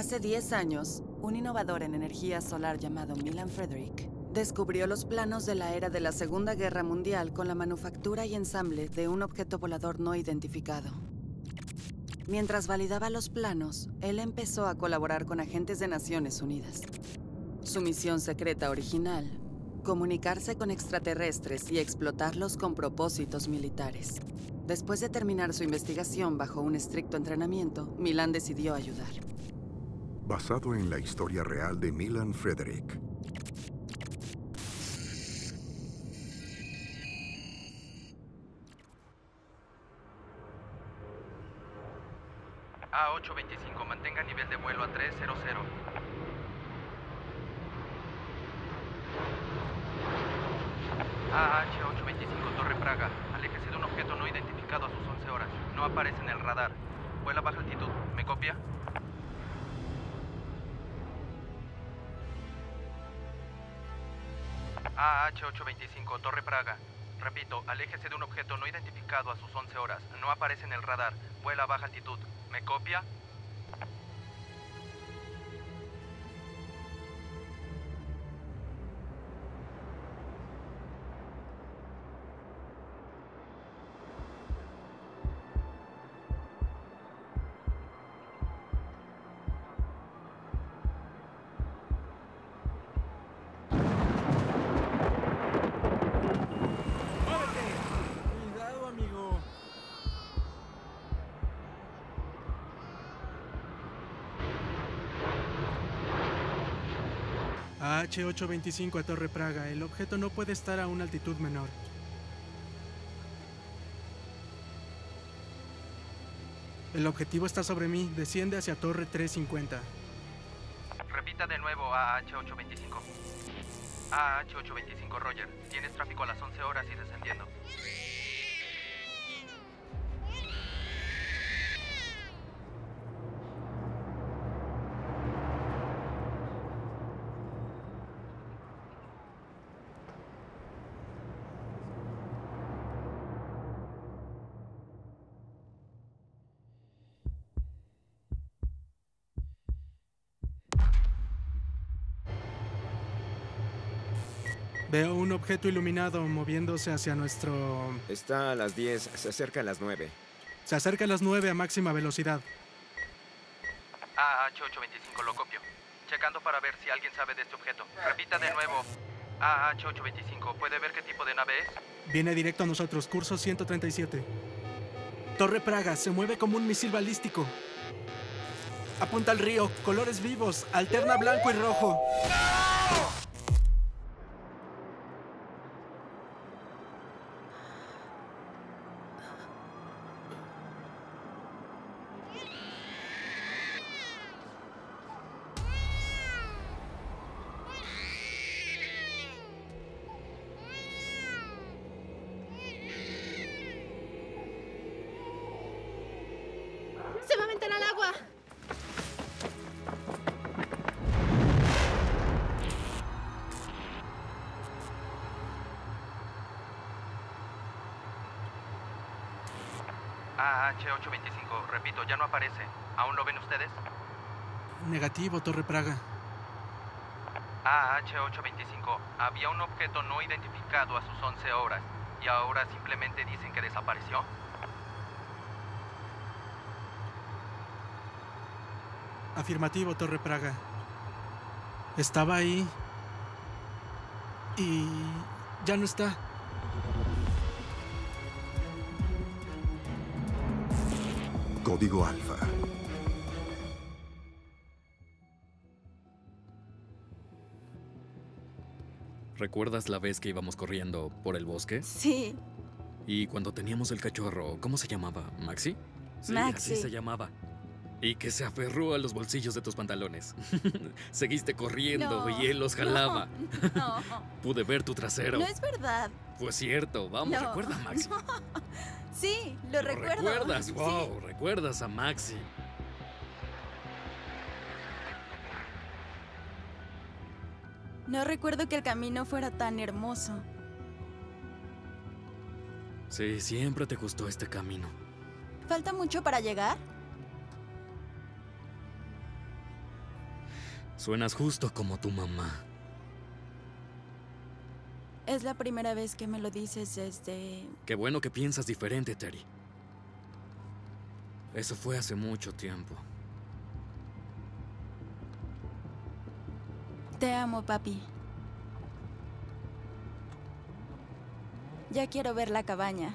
Hace 10 años, un innovador en energía solar llamado Milan Frederick descubrió los planos de la era de la Segunda Guerra Mundial con la manufactura y ensamble de un objeto volador no identificado. Mientras validaba los planos, él empezó a colaborar con agentes de Naciones Unidas. Su misión secreta original, comunicarse con extraterrestres y explotarlos con propósitos militares. Después de terminar su investigación bajo un estricto entrenamiento, Milan decidió ayudar. Basado en la historia real de Milan Frederick. AH825, mantenga nivel de vuelo a 300. AH825, Torre Praga. Aléjese de un objeto no identificado a sus 11 horas. No aparece en el radar. Vuela a baja altitud. ¿Me copia? AH825, Torre Praga. Repito, aléjese de un objeto no identificado a sus 11 horas. No aparece en el radar. Vuela a baja altitud. ¿Me copia? AH825 a Torre Praga. El objeto no puede estar a una altitud menor. El objetivo está sobre mí. Desciende hacia Torre 350. Repita de nuevo AH825. AH825, Roger. Tienes tráfico a las 11 horas y descendiendo. Veo un objeto iluminado moviéndose hacia nuestro... Está a las 10, se acerca a las 9. Se acerca a las 9 a máxima velocidad. AH825, lo copio. Checando para ver si alguien sabe de este objeto. Repita de nuevo. AH825, ¿puede ver qué tipo de nave es? Viene directo a nosotros, curso 137. Torre Praga, se mueve como un misil balístico. Apunta al río, colores vivos, alterna blanco y rojo. ¡No! AH825, repito, ya no aparece. ¿Aún lo ven ustedes? Negativo, Torre Praga. AH825, había un objeto no identificado a sus 11 horas y ahora simplemente dicen que desapareció. Afirmativo, Torre Praga. Estaba ahí y ya no está. Código Alfa. ¿Recuerdas la vez que íbamos corriendo por el bosque? Sí. Y cuando teníamos el cachorro, ¿cómo se llamaba? ¿Maxi? Sí, Maxi. Así se llamaba. Y que se aferró a los bolsillos de tus pantalones. Seguiste corriendo y él los jalaba. No, no. Pude ver tu trasero. No es verdad. Fue cierto. Vamos, recuerda a Maxi. No. Sí, lo recuerdo. ¿Recuerdas? Wow, sí. Recuerdas a Maxi. No recuerdo que el camino fuera tan hermoso. Sí, siempre te gustó este camino. ¿Falta mucho para llegar? Suenas justo como tu mamá. Es la primera vez que me lo dices desde... Qué bueno que piensas diferente, Terry. Eso fue hace mucho tiempo. Te amo, papi. Ya quiero ver la cabaña.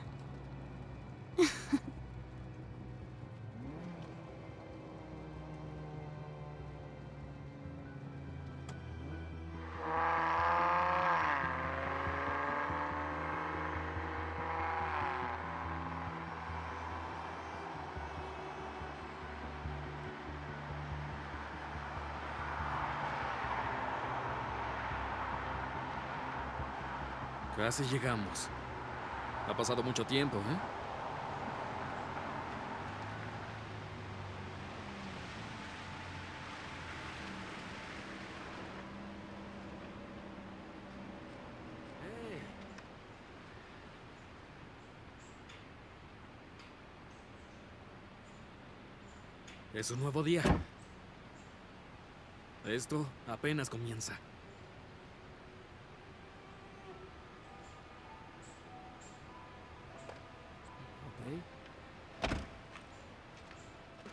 Casi llegamos. Ha pasado mucho tiempo, ¿eh? Hey. Es un nuevo día. Esto apenas comienza.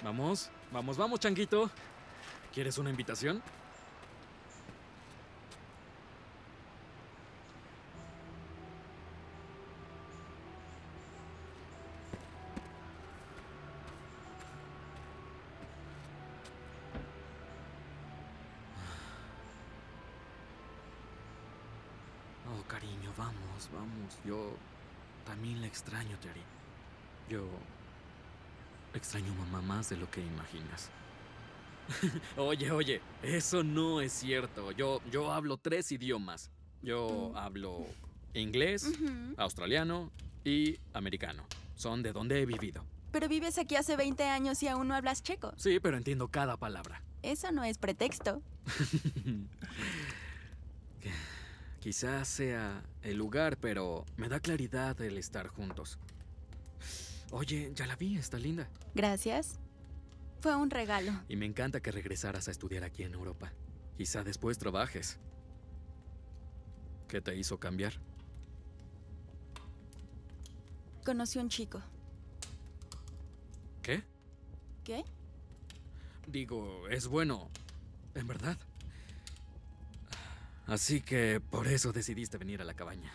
Vamos, vamos, vamos, changuito. ¿Quieres una invitación? Oh, cariño, vamos, vamos. Yo también la extraño, Terry. Yo... extraño a mamá más de lo que imaginas. Oye, oye, eso no es cierto. Yo hablo 3 idiomas. Yo hablo inglés, australiano y americano. Son de donde he vivido. Pero vives aquí hace 20 años y aún no hablas checo. Sí, pero entiendo cada palabra. Eso no es pretexto. Quizás sea el lugar, pero me da claridad el estar juntos. Oye, ya la vi, está linda. Gracias. Fue un regalo. Y me encanta que regresaras a estudiar aquí en Europa. Quizá después trabajes. ¿Qué te hizo cambiar? Conocí a un chico. ¿Qué? ¿Qué? Digo, es bueno, en verdad. Así que por eso decidiste venir a la cabaña.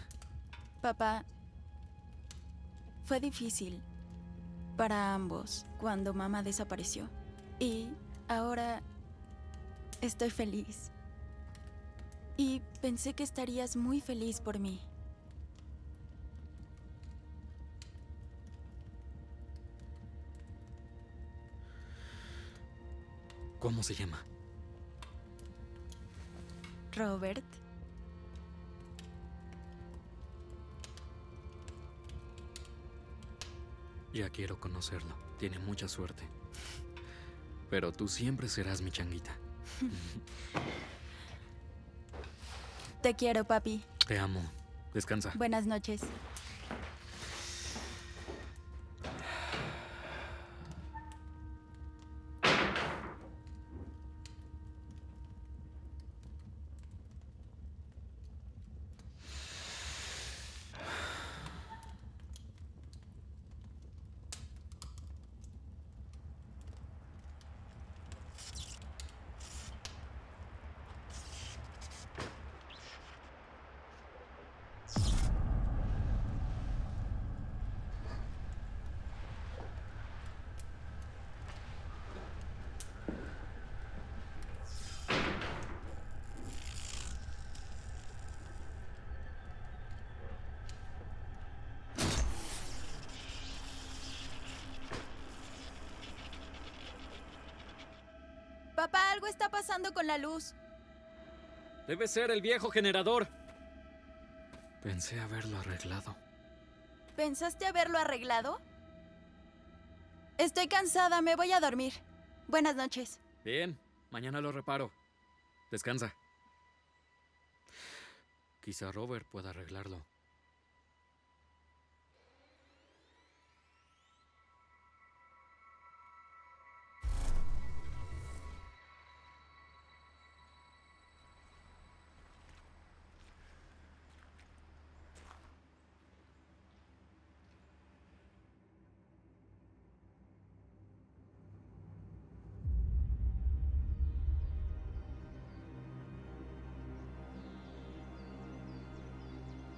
Papá, fue difícil. Para ambos, cuando mamá desapareció. Y ahora estoy feliz. Y pensé que estarías muy feliz por mí. ¿Cómo se llama? Robert. Ya quiero conocerlo. Tiene mucha suerte. Pero tú siempre serás mi changuita. Te quiero, papi. Te amo. Descansa. Buenas noches. Papá, algo está pasando con la luz. Debe ser el viejo generador. Pensé haberlo arreglado. ¿Pensaste haberlo arreglado? Estoy cansada, me voy a dormir. Buenas noches. Bien, mañana lo reparo. Descansa. Quizá Robert pueda arreglarlo.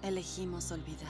Elegimos olvidar.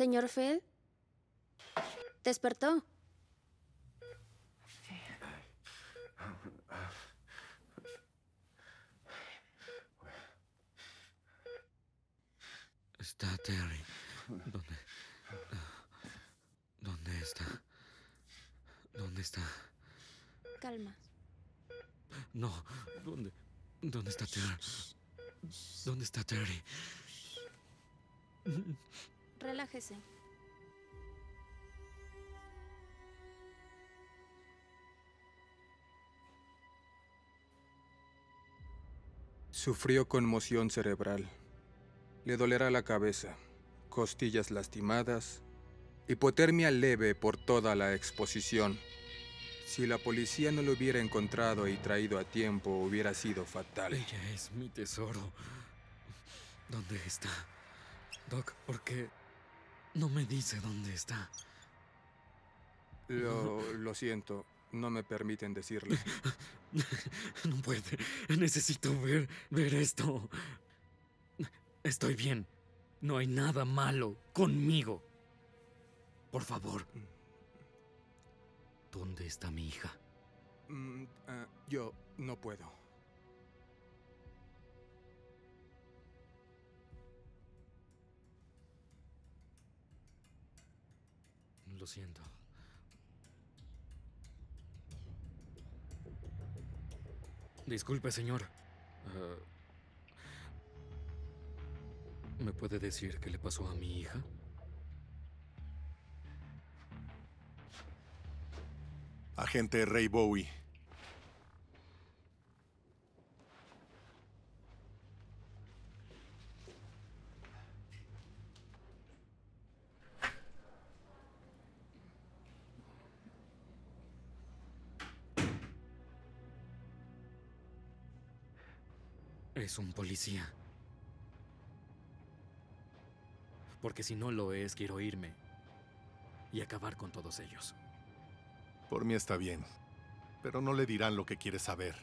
Señor Fell, ¿despertó? está Terry? ¿Dónde está? ¿Dónde está? Calma. No, ¿dónde está Terry? ¿Dónde está Terry? Relájese. Sufrió conmoción cerebral. Le dolerá la cabeza, costillas lastimadas, hipotermia leve por toda la exposición. Si la policía no lo hubiera encontrado y traído a tiempo, hubiera sido fatal. Ella es mi tesoro. ¿Dónde está? Doc, ¿por qué no me dice dónde está? Lo siento. No me permiten decirle. No puede. Necesito ver esto. Estoy bien. No hay nada malo conmigo. Por favor. ¿Dónde está mi hija? Yo no puedo. Lo siento. Disculpe, señor. ¿Me puede decir qué le pasó a mi hija? Agente Rey Bowie. Es un policía. Porque si no lo es, quiero irme y acabar con todos ellos. Por mí está bien, pero no le dirán lo que quiere saber.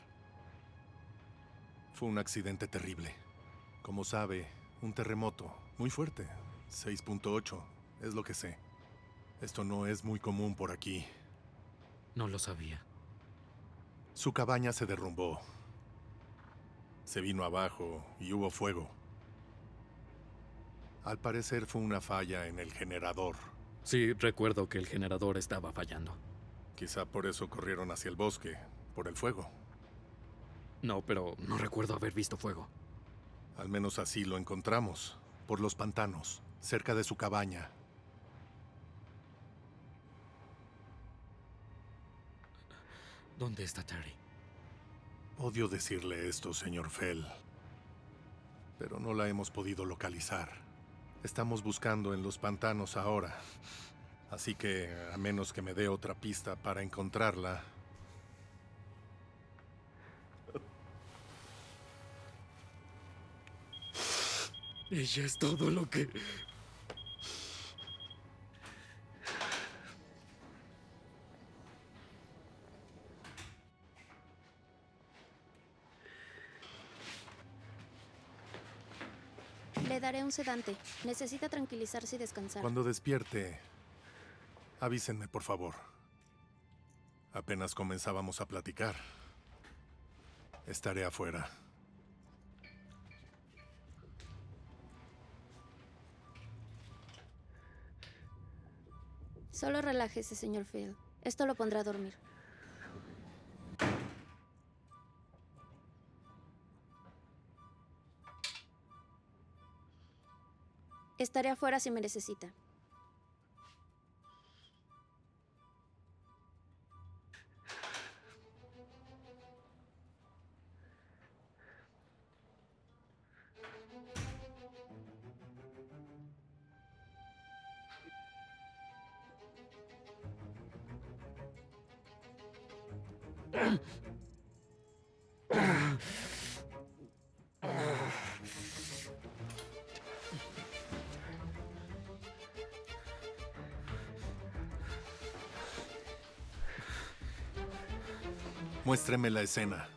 Fue un accidente terrible. Como sabe, un terremoto muy fuerte, 6.8, es lo que sé. Esto no es muy común por aquí. No lo sabía. Su cabaña se derrumbó. Se vino abajo y hubo fuego. Al parecer fue una falla en el generador. Sí, recuerdo que el generador estaba fallando. Quizá por eso corrieron hacia el bosque, por el fuego. No, pero no recuerdo haber visto fuego. Al menos así lo encontramos, por los pantanos, cerca de su cabaña. ¿Dónde está Terry? Odio decirle esto, señor Fell, pero no la hemos podido localizar. Estamos buscando en los pantanos ahora, así que a menos que me dé otra pista para encontrarla... Ella es todo lo que... Daré un sedante. Necesita tranquilizarse y descansar. Cuando despierte, avísenme, por favor. Apenas comenzábamos a platicar. Estaré afuera. Solo relájese, señor Fell. Esto lo pondrá a dormir. Estaré afuera si me necesita. Muéstreme la escena.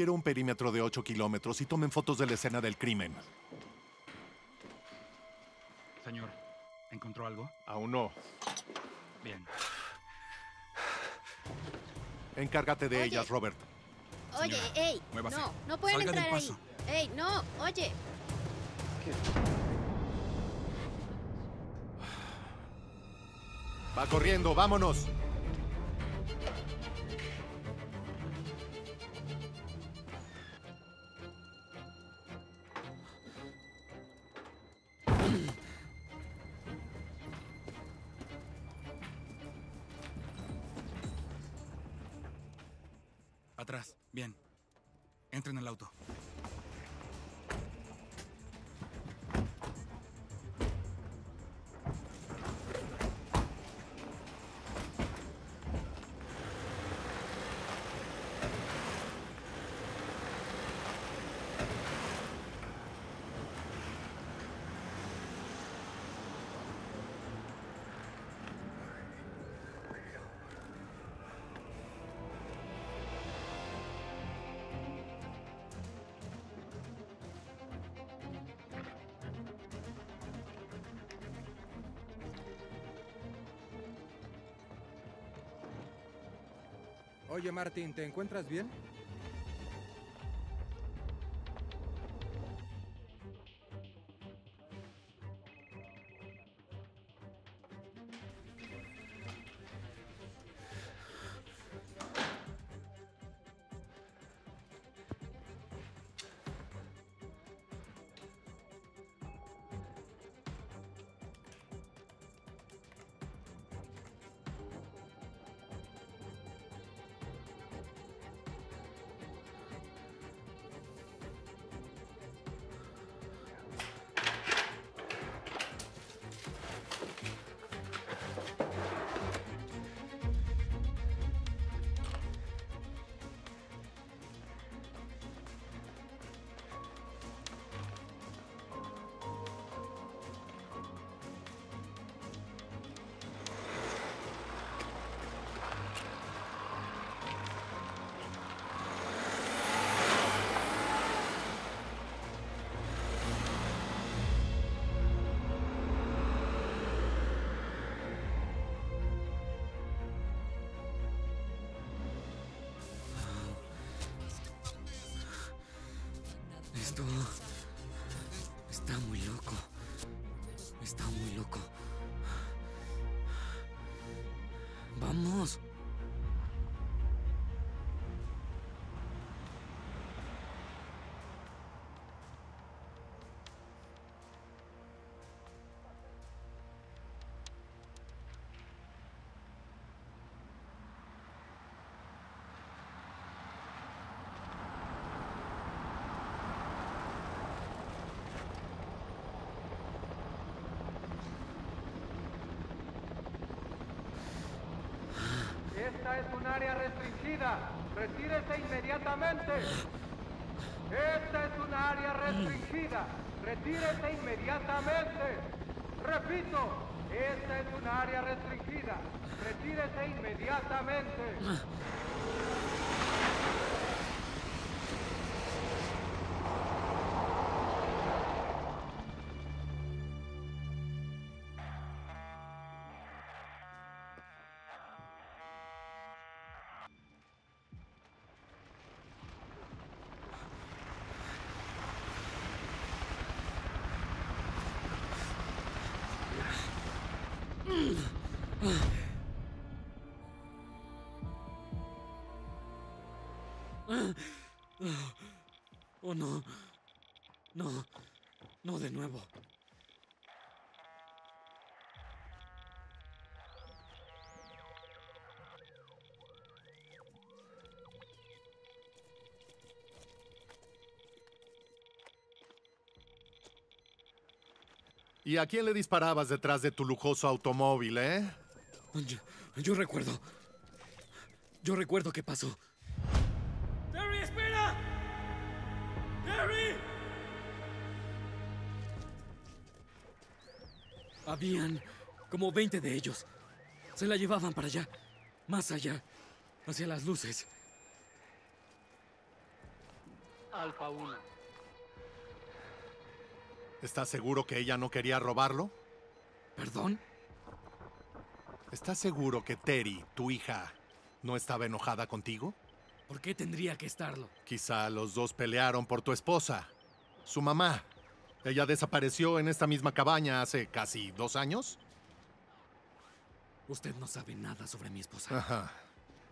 Quiero un perímetro de 8 kilómetros y tomen fotos de la escena del crimen. Señor, ¿encontró algo? Aún no. Bien. Encárgate de ellas, Robert. Oye, ey, no, no pueden entrar ahí. Ey, no, oye. Va corriendo, vámonos. Atrás, bien. Entren al auto. Oye, Martin, ¿te encuentras bien? Está muy loco. Está muy loco. ¡Vamos! ¡Retírese inmediatamente! ¡Esta es un área restringida! ¡Retírese inmediatamente! ¡Repito! ¡Esta es un área restringida! ¡Retírese inmediatamente! Oh, no. No. No de nuevo. ¿Y a quién le disparabas detrás de tu lujoso automóvil, eh? Yo recuerdo. Yo recuerdo qué pasó. Habían como 20 de ellos. Se la llevaban para allá, más allá, hacia las luces. Alpha 1. ¿Estás seguro que ella no quería robarlo? ¿Perdón? ¿Estás seguro que Terry, tu hija, no estaba enojada contigo? ¿Por qué tendría que estarlo? Quizá los dos pelearon por tu esposa, su mamá. Ella desapareció en esta misma cabaña hace casi 2 años. Usted no sabe nada sobre mi esposa. Ajá.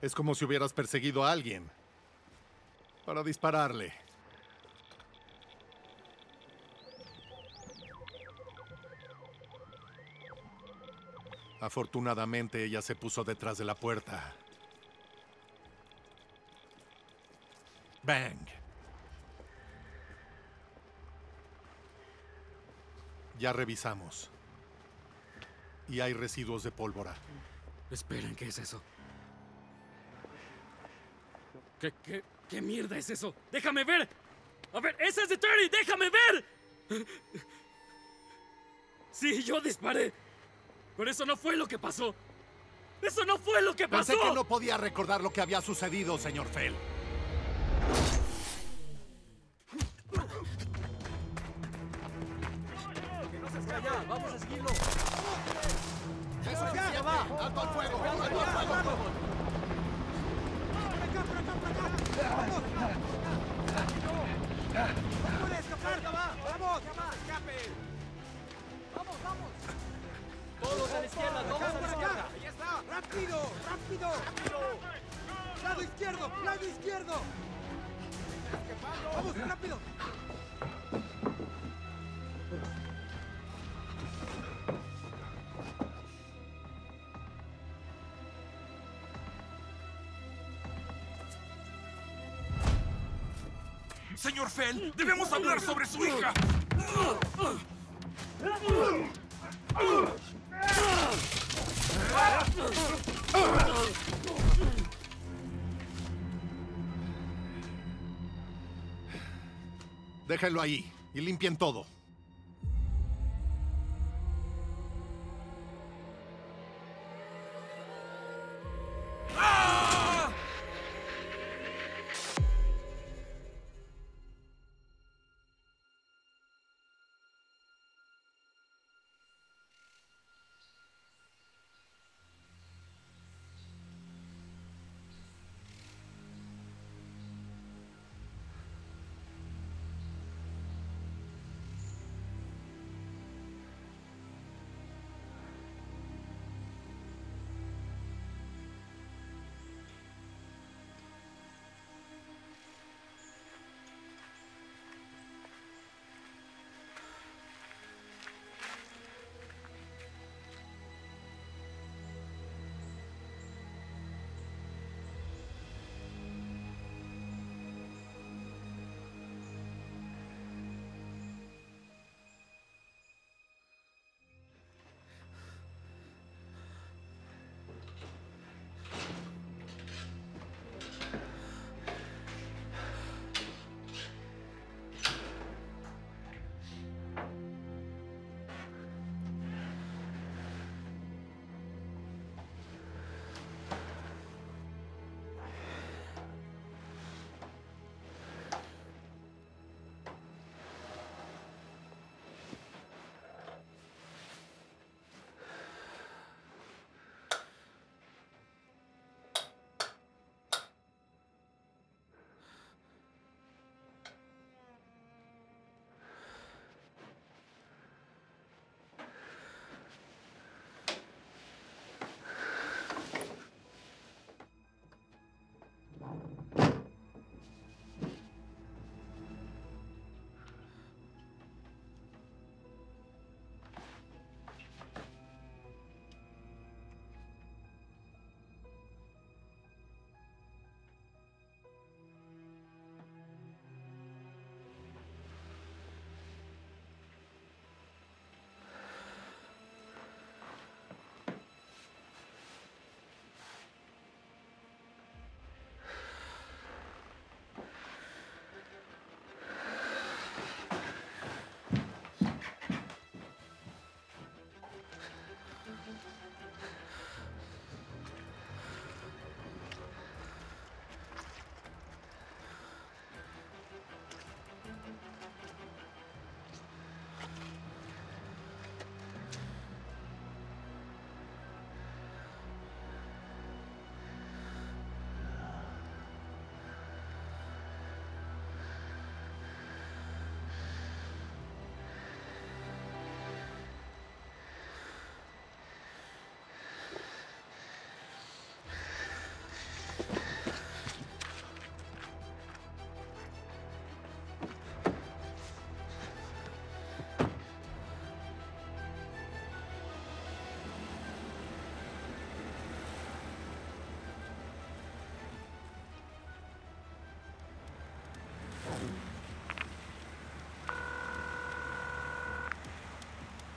Es como si hubieras perseguido a alguien para dispararle. Afortunadamente, ella se puso detrás de la puerta. ¡Bang! Ya revisamos. Y hay residuos de pólvora. Esperen, ¿qué es eso? ¿Qué mierda es eso? ¡Déjame ver! ¡A ver, esa es de Terry! ¡Déjame ver! Sí, yo disparé. Pero eso no fue lo que pasó. ¡Eso no fue lo que pasó! Pensé que no podía recordar lo que había sucedido, señor Fell. ¡Que no se escape! ¡Vamos a seguirlo! ¡Eso ya! ¡Ya va! ¡Alto al fuego! ¡Alto al fuego! ¡Por acá, por acá, por acá! ¡Vamos! ¡No puede escapar! ¡Ya va! ¡Vamos! ¡Ya va! ¡Escape! ¡Vamos, vamos! Todos a la izquierda, todos a la izquierda. Ahí está. Rápido, rápido. Lado izquierdo, lado izquierdo. Vamos, rápido. Señor Fell, debemos hablar sobre su hija. Déjenlo ahí y limpien todo.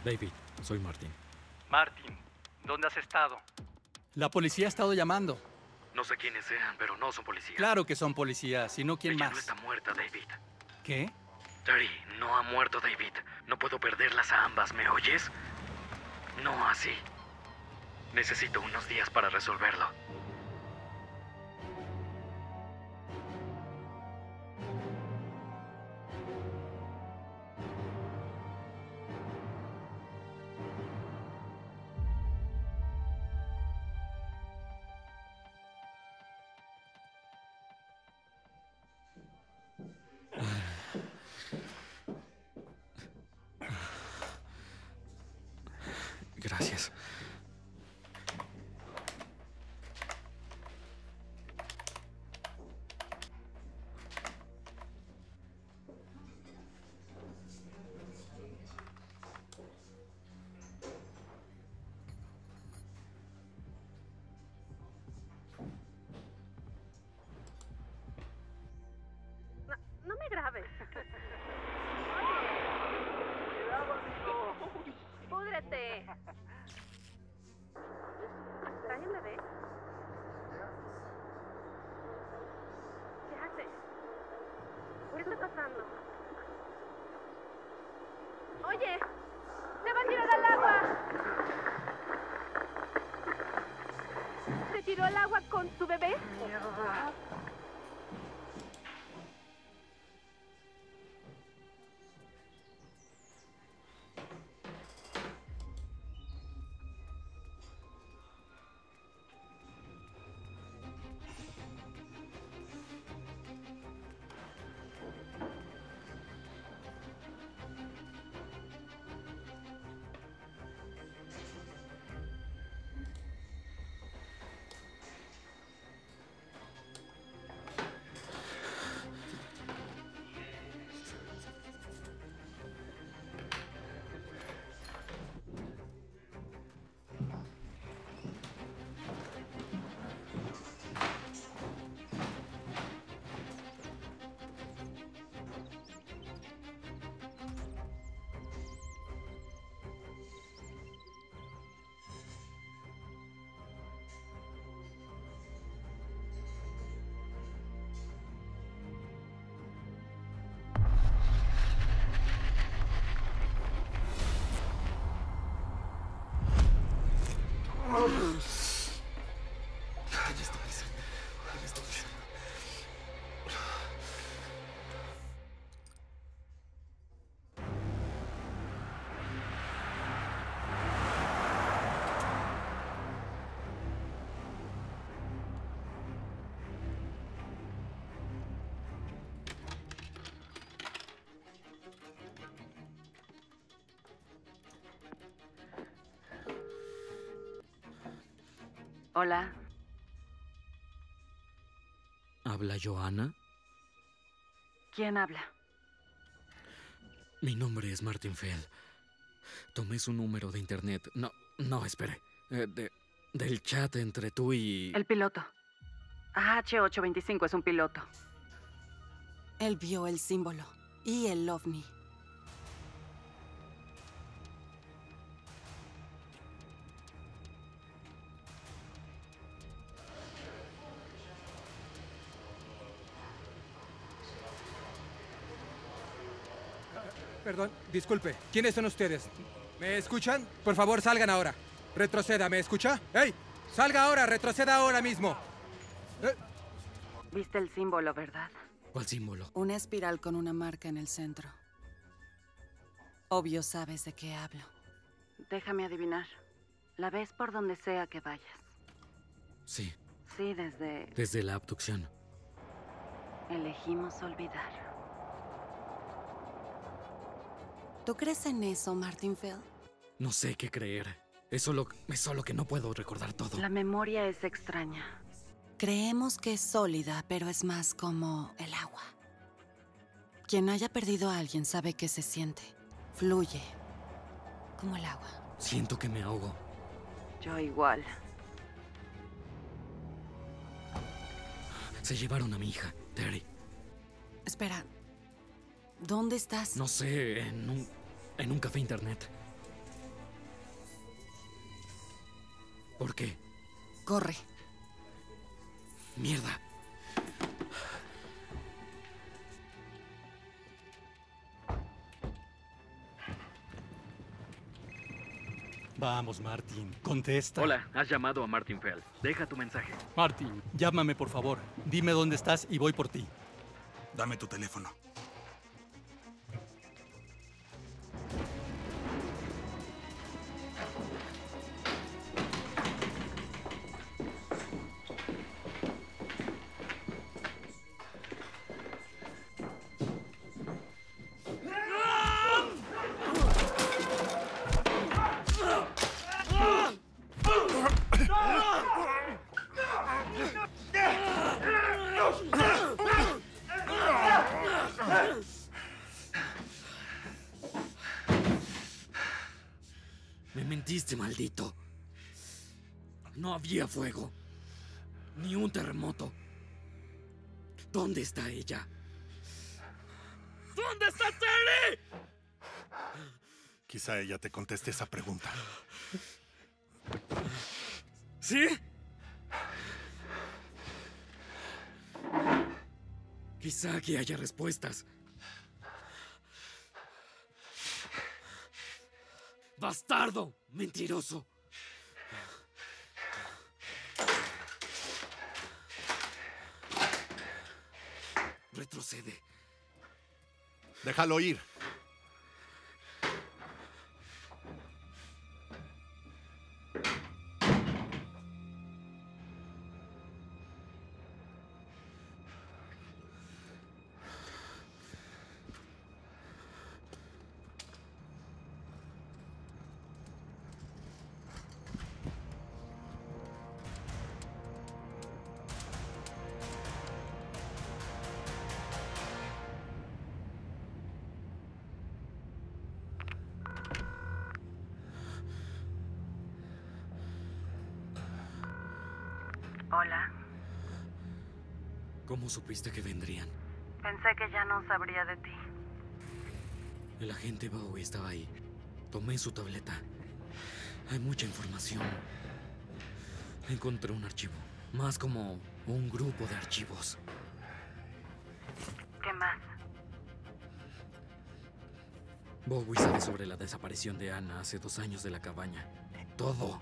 David, soy Martin. Martin, ¿dónde has estado? La policía ha estado llamando. No sé quiénes sean, pero no son policías. Claro que son policías, si no, ¿quién más? Ella no está muerta, David. ¿Qué? Terry, no ha muerto, David. No puedo perderlas a ambas, ¿me oyes? No así. Necesito unos días para resolverlo. Gracias. No me grabes. ¡Púdrete! Tráeme, ¿ves? ¿Qué haces? ¿Qué está pasando? ¡Oye! ¡Se va a tirar al agua! ¿Se tiró al agua con su bebé? ¡Mierda! Hola. ¿Habla Joanna? ¿Quién habla? Mi nombre es Martin Fell. Tomé su número de internet. No, espere. Del chat entre tú y... El piloto. AH825 es un piloto. Él vio el símbolo y el ovni. Perdón, disculpe. ¿Quiénes son ustedes? ¿Me escuchan? Por favor, salgan ahora. Retroceda, ¿me escucha? ¡Ey! ¡Salga ahora! ¡Retroceda ahora mismo! ¿Viste el símbolo, verdad? ¿Cuál símbolo? Una espiral con una marca en el centro. Obvio sabes de qué hablo. Déjame adivinar. ¿La ves por donde sea que vayas? Sí. Sí, desde la abducción. Elegimos olvidar. ¿Tú crees en eso, Martin Feld? No sé qué creer. Es solo que no puedo recordar todo. La memoria es extraña. Creemos que es sólida, pero es más como el agua. Quien haya perdido a alguien sabe qué se siente. Fluye. Como el agua. Siento que me ahogo. Yo igual. Se llevaron a mi hija, Terry. Espera. ¿Dónde estás? No sé, en un café internet. ¿Por qué? Corre. Mierda. Vamos, Martin, contesta. Hola, has llamado a Martin Fell. Deja tu mensaje. Martin, llámame, por favor. Dime dónde estás y voy por ti. Dame tu teléfono. Maldito. No había fuego, ni un terremoto. ¿Dónde está ella? ¿Dónde está Terry? Quizá ella te conteste esa pregunta. ¿Sí? Quizá aquí haya respuestas. ¡Bastardo! ¡Mentiroso! Retrocede. Déjalo ir. Hola. ¿Cómo supiste que vendrían? Pensé que ya no sabría de ti. El agente Bowie estaba ahí. Tomé su tableta. Hay mucha información. Encontré un archivo. Más como un grupo de archivos. ¿Qué más? Bowie sabe sobre la desaparición de Ana hace 2 años de la cabaña. Todo.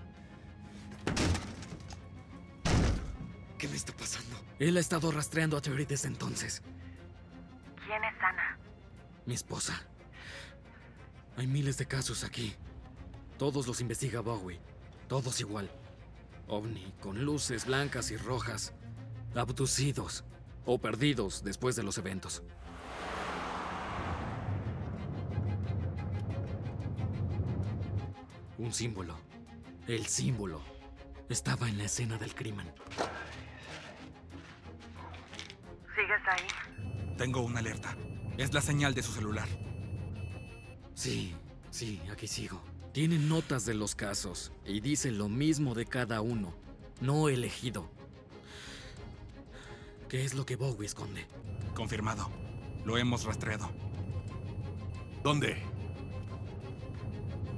¿Qué me está pasando? Él ha estado rastreando a Terry desde entonces. ¿Quién es Ana? Mi esposa. Hay miles de casos aquí. Todos los investiga Bowie. Todos igual. OVNI, con luces blancas y rojas. Abducidos o perdidos después de los eventos. Un símbolo. El símbolo. Estaba en la escena del crimen. ¿Sigues ahí? Tengo una alerta. Es la señal de su celular. Sí, aquí sigo. Tienen notas de los casos y dicen lo mismo de cada uno. No elegido. ¿Qué es lo que Bowie esconde? Confirmado. Lo hemos rastreado. ¿Dónde?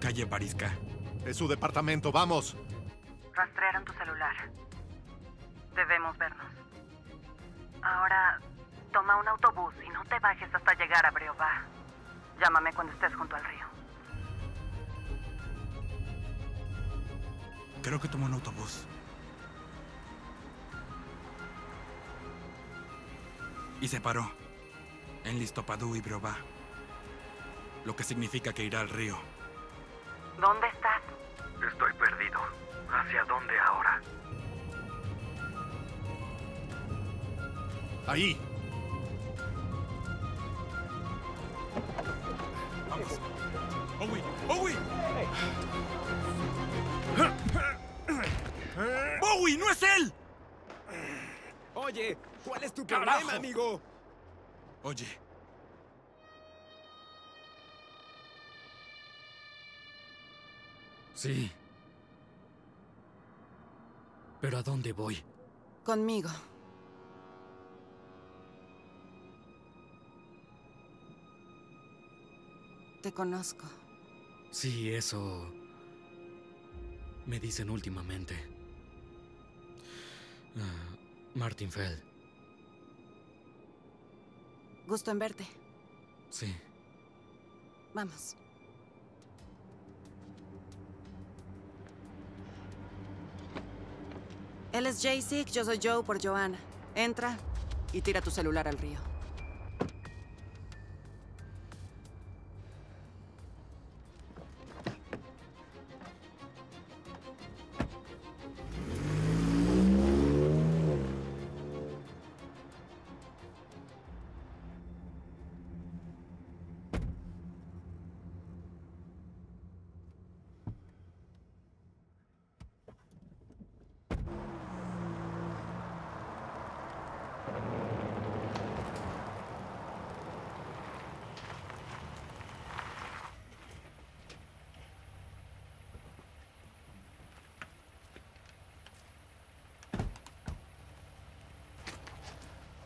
Calle Parisca. Es su departamento, vamos. Rastrearon tu celular. Debemos vernos. Ahora, toma un autobús y no te bajes hasta llegar a Breoba. Llámame cuando estés junto al río. Creo que tomó un autobús. Y se paró en Listopad y Breoba. Lo que significa que irá al río. ¿Dónde estás? Estoy perdido. ¿Hacia dónde ahora? ¡Ahí! ¡Vamos! ¡Bowie! ¡Bowie! ¡Bowie! ¡No es él! Oye, ¿cuál es tu problema, ¡carajo! Amigo? Oye. Sí. ¿Pero a dónde voy? Conmigo. Te conozco. Sí, eso... Me dicen últimamente. Martin Feld. Gusto en verte. Sí. Vamos. Él es Jay-Zick, yo soy Joe por Joanna. Entra y tira tu celular al río.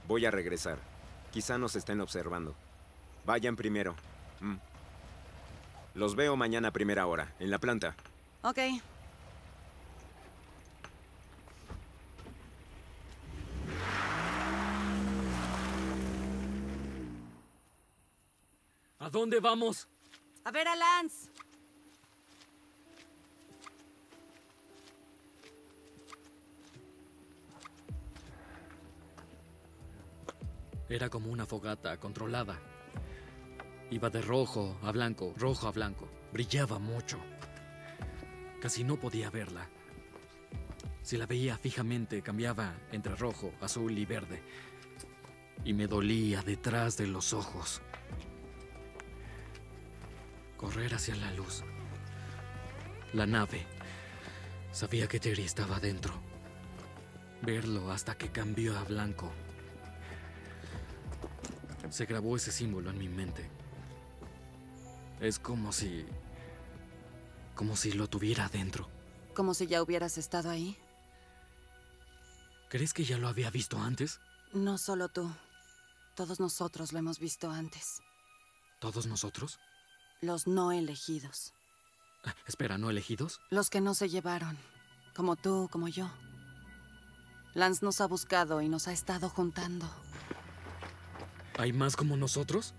Voy a regresar. Quizá nos estén observando. Vayan primero. Los veo mañana a primera hora, en la planta. Ok. ¿A dónde vamos? A ver a Lance. Era como una fogata controlada. Iba de rojo a blanco, rojo a blanco. Brillaba mucho. Casi no podía verla. Si la veía fijamente, cambiaba entre rojo, azul y verde. Y me dolía detrás de los ojos. Correr hacia la luz. La nave. Sabía que Terry estaba dentro. Verlo hasta que cambió a blanco. Se grabó ese símbolo en mi mente. Es como si... lo tuviera adentro. ¿Como si ya hubieras estado ahí? ¿Crees que ya lo había visto antes? No solo tú. Todos nosotros lo hemos visto antes. ¿Todos nosotros? Los no elegidos. Espera, ¿no elegidos? Los que no se llevaron. Como tú, como yo. Lance nos ha buscado y nos ha estado juntando. ¿Hay más como nosotros?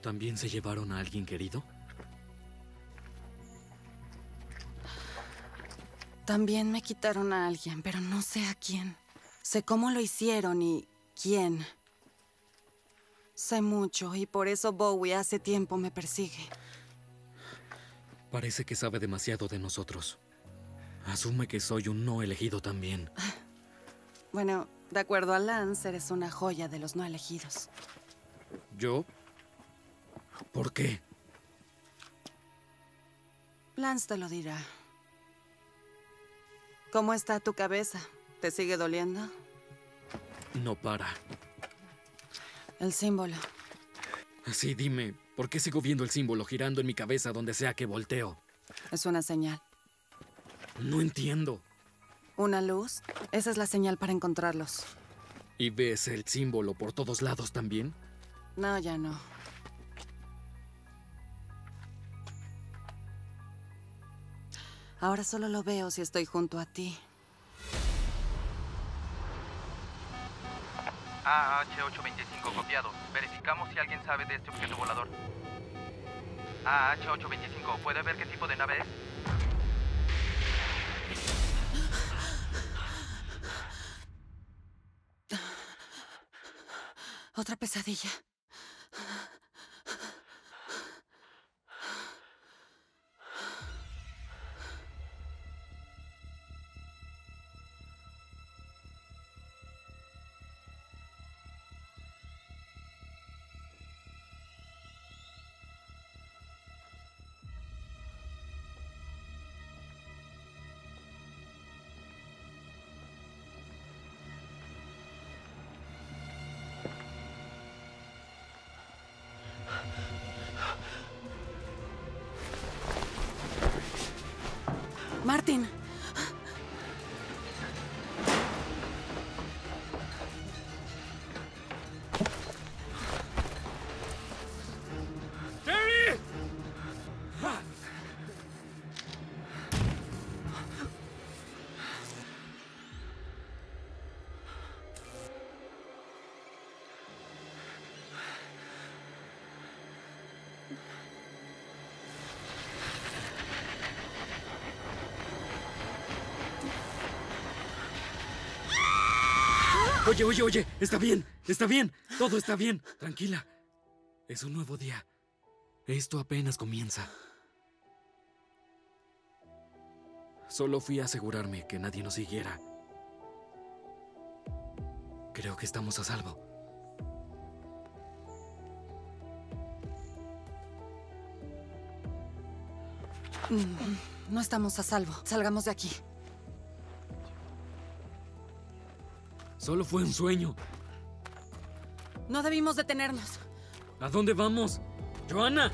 ¿También se llevaron a alguien querido? También me quitaron a alguien, pero no sé a quién. Sé cómo lo hicieron y quién. Sé mucho y por eso Bowie hace tiempo me persigue. Parece que sabe demasiado de nosotros. Asume que soy un no elegido también. Bueno, de acuerdo a Lance, eres una joya de los no elegidos. ¿Yo? ¿Por qué? Lance te lo dirá. ¿Cómo está tu cabeza? ¿Te sigue doliendo? No para. El símbolo. Sí, dime, ¿por qué sigo viendo el símbolo girando en mi cabeza donde sea que volteo? Es una señal. No entiendo. ¿Una luz? Esa es la señal para encontrarlos. ¿Y ves el símbolo por todos lados también? No, ya no. Ahora solo lo veo si estoy junto a ti. AH825 copiado. Verificamos si alguien sabe de este objeto volador. AH825, ¿puede ver qué tipo de nave es? Otra pesadilla. Martin. Oye, está bien, todo está bien, tranquila. Es un nuevo día. Esto apenas comienza. Solo fui a asegurarme que nadie nos siguiera. Creo que estamos a salvo. No estamos a salvo. Salgamos de aquí. Solo fue un sueño. No debimos detenernos. ¿A dónde vamos? ¡Joanna!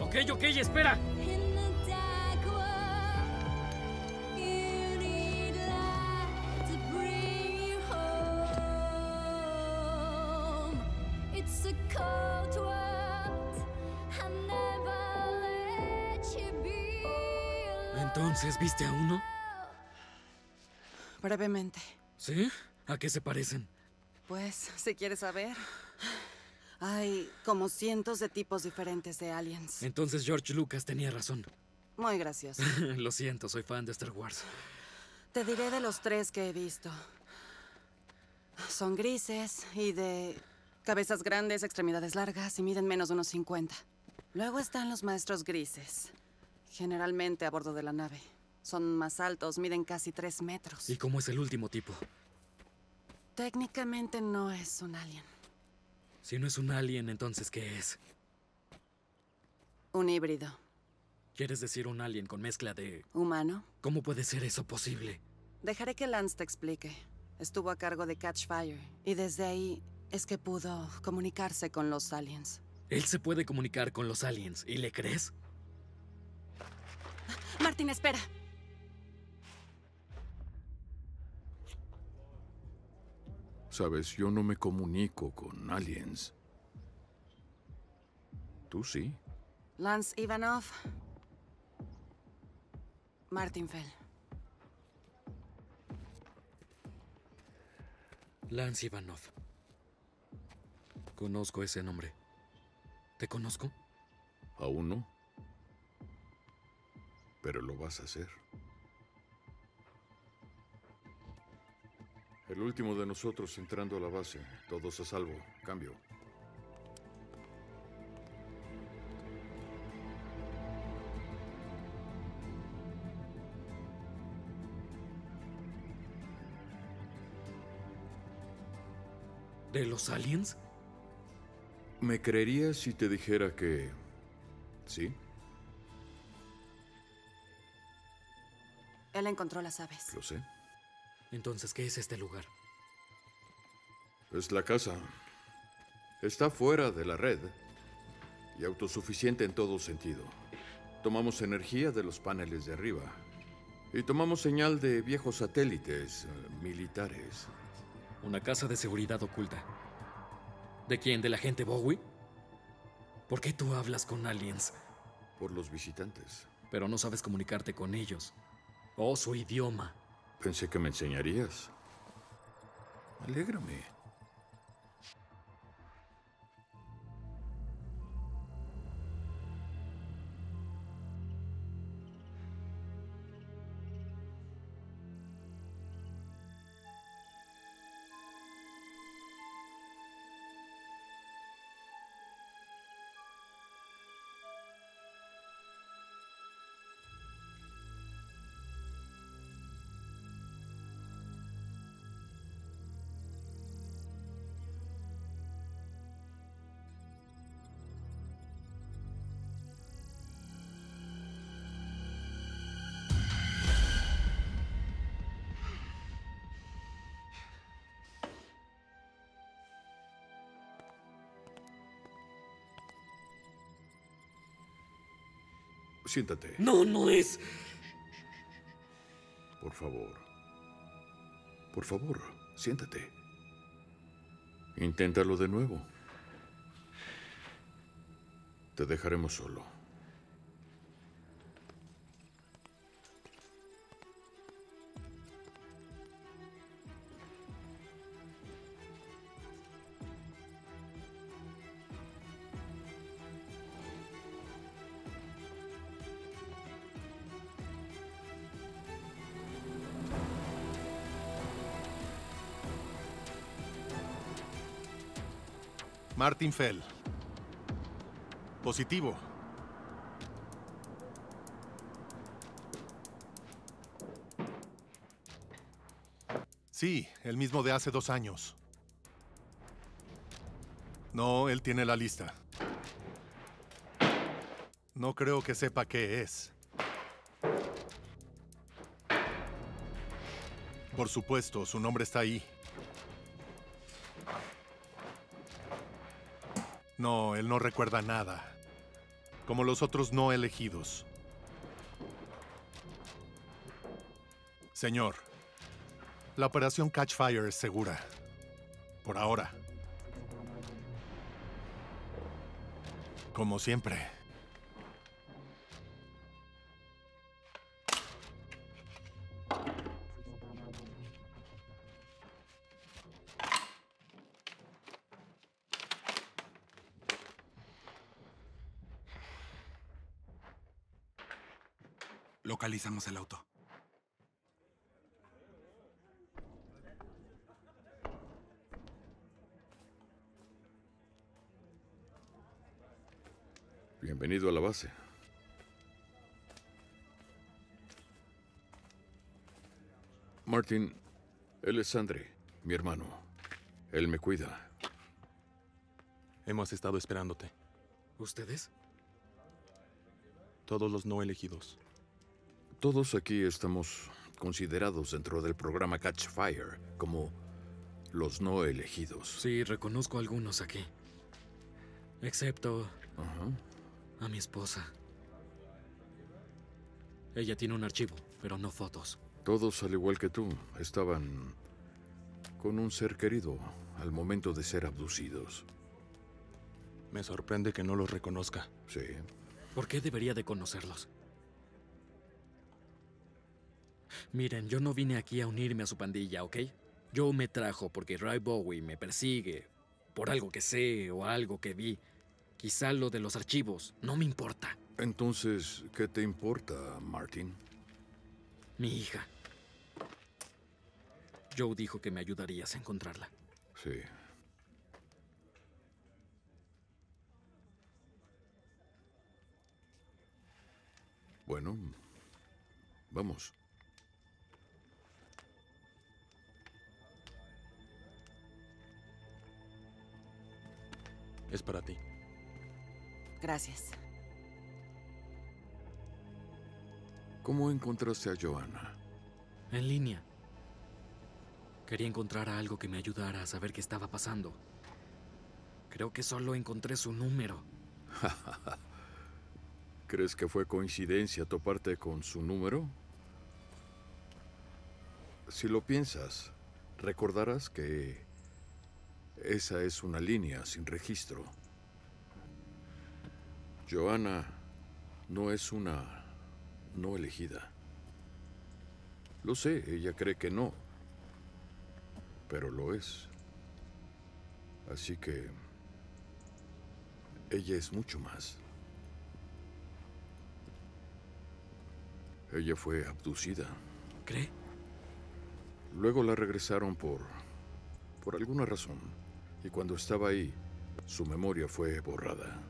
Ok, espera. ¿Entonces viste a uno? Brevemente. ¿Sí? ¿A qué se parecen? Pues, si quieres saber, hay como cientos de tipos diferentes de aliens. Entonces George Lucas tenía razón. Muy gracioso. Lo siento, soy fan de Star Wars. Te diré de los tres que he visto. Son grises y de cabezas grandes, extremidades largas y miden menos de unos 50. Luego están los maestros grises, generalmente a bordo de la nave. Son más altos, miden casi 3 metros. ¿Y cómo es el último tipo? Técnicamente no es un alien. Si no es un alien, entonces ¿qué es? Un híbrido. ¿Quieres decir un alien con mezcla de... humano? ¿Cómo puede ser eso posible? Dejaré que Lance te explique. Estuvo a cargo de Catch Fire y desde ahí es que pudo comunicarse con los aliens. ¿Él se puede comunicar con los aliens? ¿Y le crees? Martin, espera. Sabes, yo no me comunico con aliens. Tú sí. Lance Ivanov. Martin Fell. Lance Ivanov. Conozco ese nombre. ¿Te conozco? Aún no. Pero lo vas a hacer. El último de nosotros entrando a la base. Todos a salvo. Cambio. ¿De los aliens? ¿Me creerías si te dijera que... sí? Él encontró las aves. Lo sé. Entonces, ¿qué es este lugar? Es la casa. Está fuera de la red y autosuficiente en todo sentido. Tomamos energía de los paneles de arriba y tomamos señal de viejos satélites militares. Una casa de seguridad oculta. ¿De quién? ¿Del agente Bowie? ¿Por qué tú hablas con aliens? Por los visitantes. Pero no sabes comunicarte con ellos. O su idioma. Pensé que me enseñarías. Alégrame. Siéntate. No es. Por favor, siéntate. Inténtalo de nuevo. Te dejaremos solo. Martin Fell. Positivo. Sí, el mismo de hace 2 años. No, él tiene la lista. No creo que sepa qué es. Por supuesto, su nombre está ahí. No, él no recuerda nada. Como los otros no elegidos. Señor, la operación Catch Fire es segura. Por ahora. Como siempre. Localizamos el auto. Bienvenido a la base. Martin, él es André, mi hermano. Él me cuida. Hemos estado esperándote. ¿Ustedes? Todos los no elegidos. Todos aquí estamos considerados dentro del programa Catch Fire como los no elegidos. Sí, reconozco a algunos aquí. Excepto a mi esposa. Ella tiene un archivo, pero no fotos. Todos, al igual que tú, estaban con un ser querido al momento de ser abducidos. Me sorprende que no los reconozca. Sí. ¿Por qué debería de conocerlos? Miren, yo no vine aquí a unirme a su pandilla, ¿ok? Yo me trajo porque Rey Bowie me persigue por algo que sé o algo que vi. Quizá lo de los archivos, no me importa. Entonces, ¿qué te importa, Martin? Mi hija. Joe dijo que me ayudarías a encontrarla. Sí. Bueno, vamos. Es para ti. Gracias. ¿Cómo encontraste a Joanna? En línea. Quería encontrar a algo que me ayudara a saber qué estaba pasando. Creo que solo encontré su número. ¿Crees que fue coincidencia toparte con su número? Si lo piensas, recordarás que... esa es una línea sin registro. Joanna no es una no elegida. Lo sé, ella cree que no, pero lo es. Así que ella es mucho más. Ella fue abducida. ¿Cree? Luego la regresaron por alguna razón. Y cuando estaba ahí, su memoria fue borrada.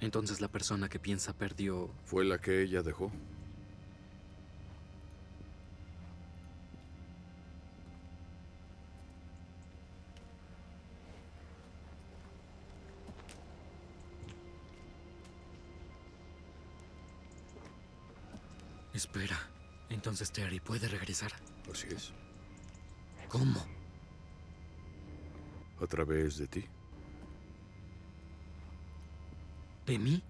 Entonces la persona que piensa perdió... fue la que ella dejó. Espera. Entonces Terry puede regresar. Así es. ¿Cómo? A través de ti. ¿De mí?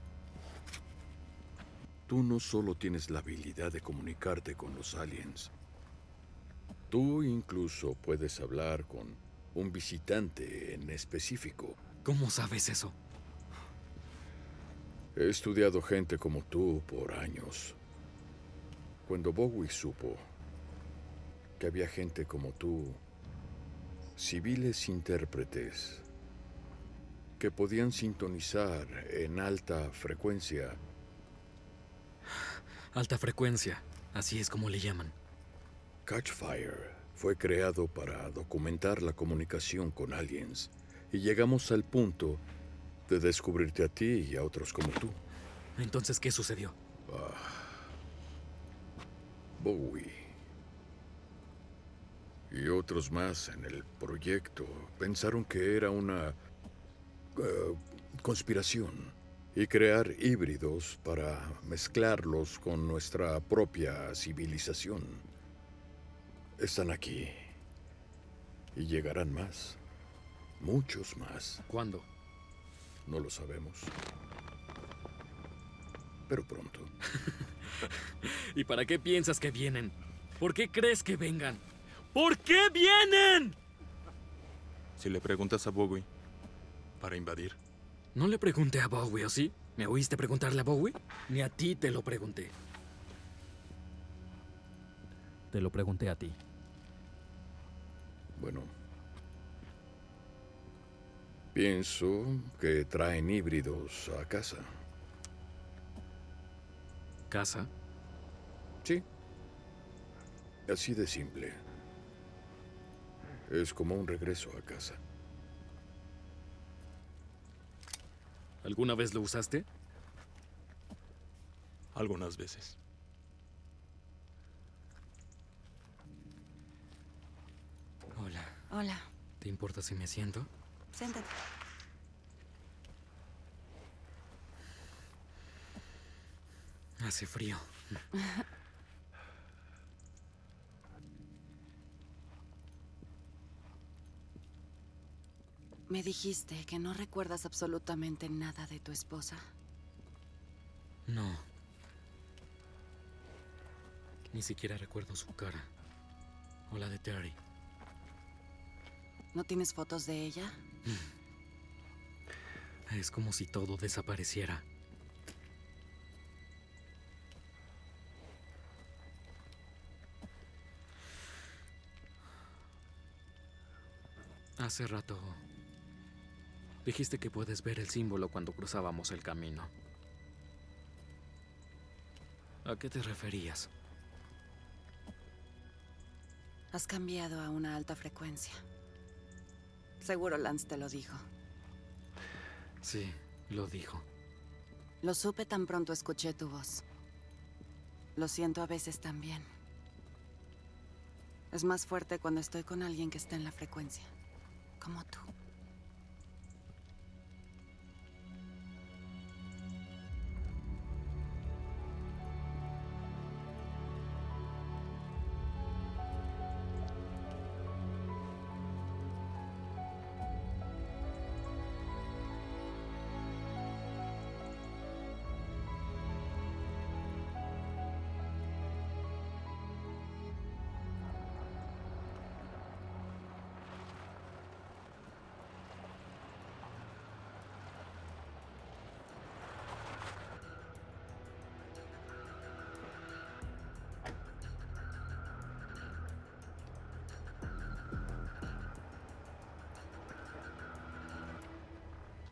Tú no solo tienes la habilidad de comunicarte con los aliens. Tú incluso puedes hablar con un visitante en específico. ¿Cómo sabes eso? He estudiado gente como tú por años. Cuando Bowie supo que había gente como tú, civiles intérpretes que podían sintonizar en alta frecuencia. Alta frecuencia, así es como le llaman. Catch Fire fue creado para documentar la comunicación con aliens y llegamos al punto de descubrirte a ti y a otros como tú. Entonces, ¿qué sucedió? Bowie y otros más en el proyecto pensaron que era una conspiración y crear híbridos para mezclarlos con nuestra propia civilización. Están aquí y llegarán más, muchos más. ¿Cuándo? No lo sabemos, pero pronto. ¿Y para qué piensas que vienen? ¿Por qué crees que vengan? ¿Por qué vienen? Si le preguntas a Bowie, para invadir. No le pregunté a Bowie, ¿o sí? ¿Me oíste preguntarle a Bowie? Ni a ti te lo pregunté. Te lo pregunté a ti. Bueno. Pienso que traen híbridos a casa. ¿Casa? Sí. Así de simple. Es como un regreso a casa. ¿Alguna vez lo usaste? Algunas veces. Hola. Hola. ¿Te importa si me siento? Siéntate. Hace frío. Me dijiste que no recuerdas absolutamente nada de tu esposa. No. Ni siquiera recuerdo su cara. O la de Terry. ¿No tienes fotos de ella? Es como si todo desapareciera. Hace rato... dijiste que puedes ver el símbolo cuando cruzábamos el camino. ¿A qué te referías? Has cambiado a una alta frecuencia. Seguro Lance te lo dijo. Sí, lo dijo. Lo supe tan pronto escuché tu voz. Lo siento a veces también. Es más fuerte cuando estoy con alguien que está en la frecuencia, como tú.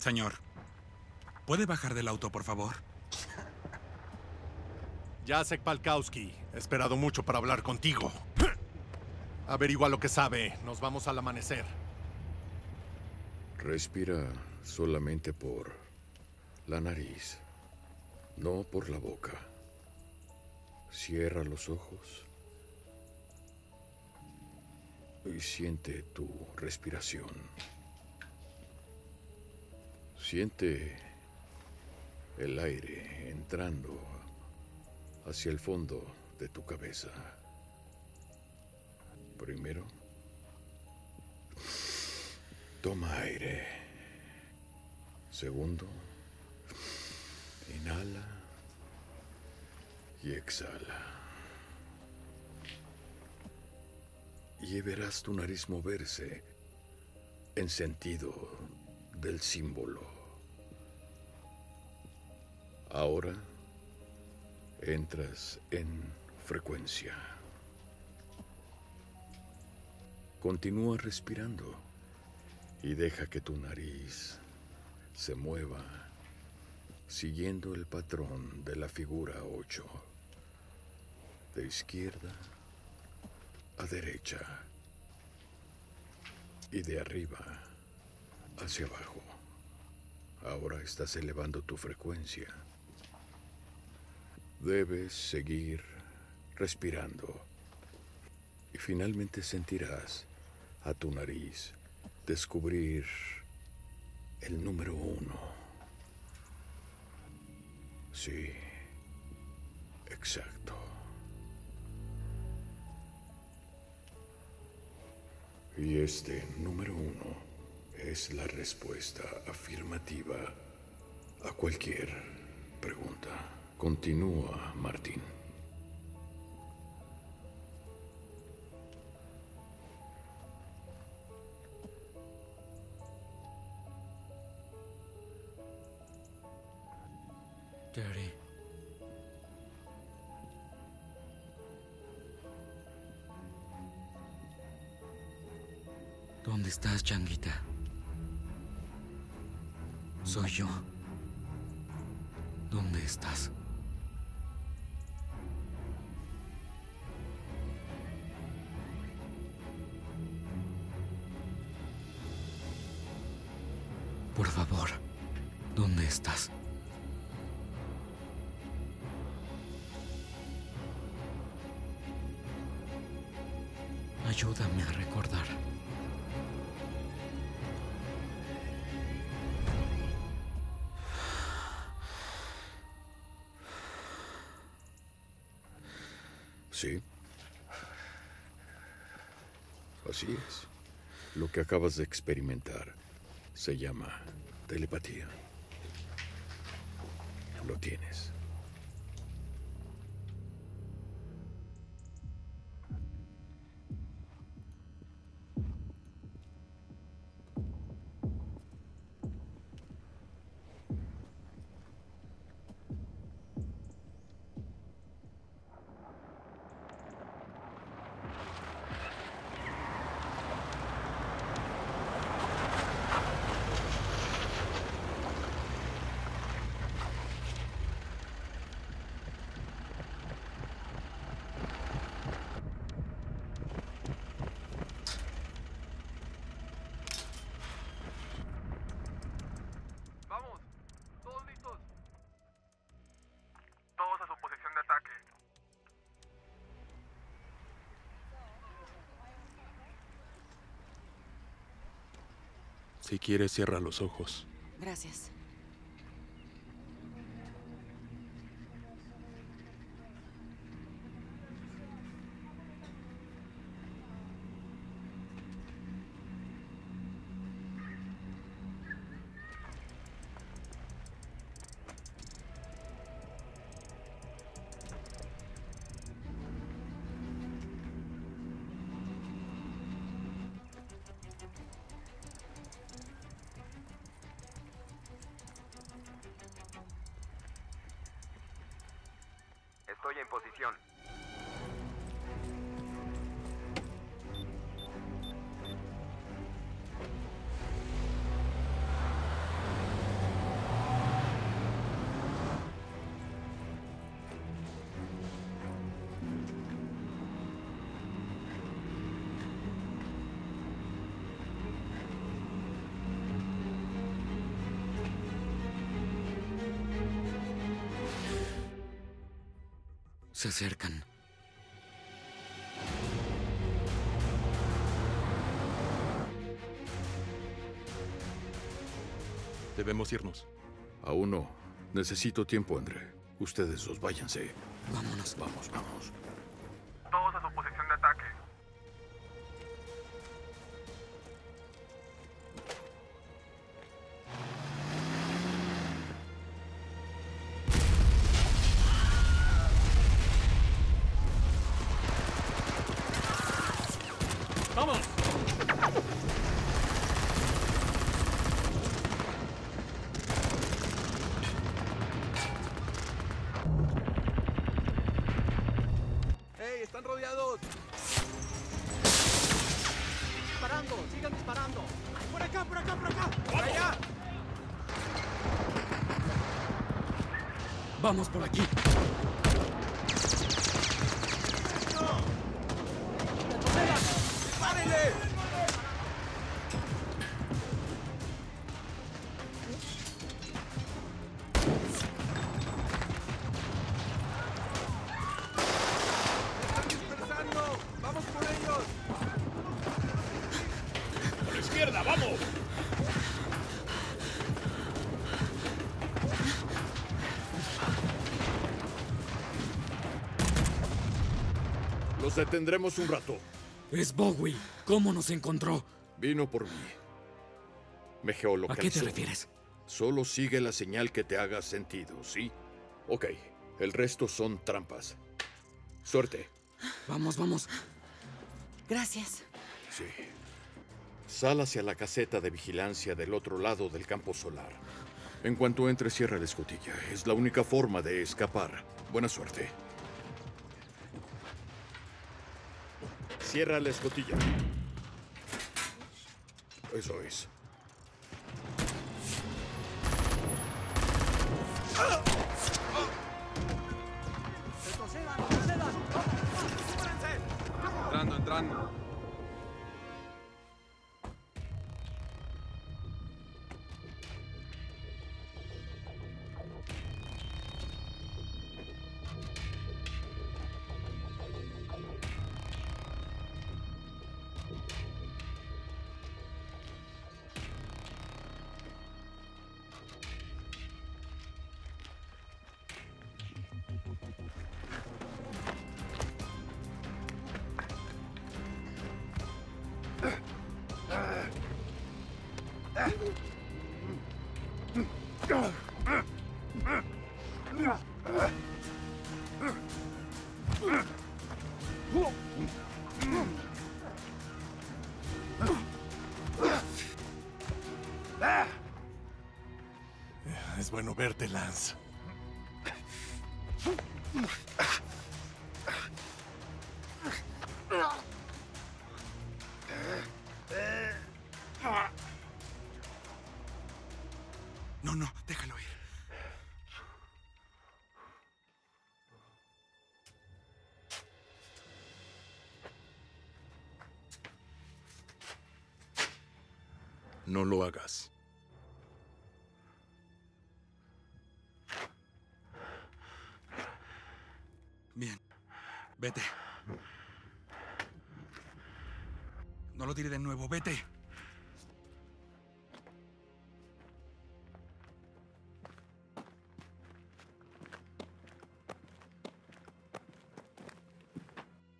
Señor, ¿puede bajar del auto, por favor? Jacek Palkowski, he esperado mucho para hablar contigo. Averigua lo que sabe. Nos vamos al amanecer. Respira solamente por la nariz, no por la boca. Cierra los ojos y siente tu respiración. Siente el aire entrando hacia el fondo de tu cabeza. Primero, toma aire. Segundo, inhala y exhala. Y verás tu nariz moverse en sentido del símbolo. Ahora entras en frecuencia. Continúa respirando y deja que tu nariz se mueva siguiendo el patrón de la figura 8. De izquierda a derecha y de arriba hacia abajo. Ahora estás elevando tu frecuencia. Debes seguir respirando. Y finalmente sentirás a tu nariz descubrir el número 1. Sí, exacto. Y este número 1 es la respuesta afirmativa a cualquier pregunta. Continúa, Martin. Terry. ¿Dónde estás, changuita? Soy yo. ¿Dónde estás? Por favor, ¿dónde estás? Ayúdame a recordar. Sí. Así es. Lo que acabas de experimentar se llama telepatía. Lo tienes. Si quieres, cierra los ojos. Gracias. Estoy en posición. Se acercan. Debemos irnos. Aún no. Necesito tiempo, André. Ustedes dos, váyanse. Vámonos. Vamos, vamos. Todos a su posición de ataque. Vamos por aquí. ¡Párenle! izquierda, vamos. Los detendremos un rato. Es Bowie. ¿Cómo nos encontró? Vino por mí. Me geolocalizó. ¿A qué te refieres? Solo sigue la señal que te haga sentido, ¿sí? Ok, el resto son trampas. Suerte. Vamos, vamos. Gracias. Sí. Sal hacia la caseta de vigilancia del otro lado del campo solar. En cuanto entre, cierra la escotilla. Es la única forma de escapar. Buena suerte. Cierra la escotilla. Eso es. Entrando. Es bueno verte, Lance. No, déjalo ir. No lo hagas. Bien, vete. No lo tire de nuevo, vete.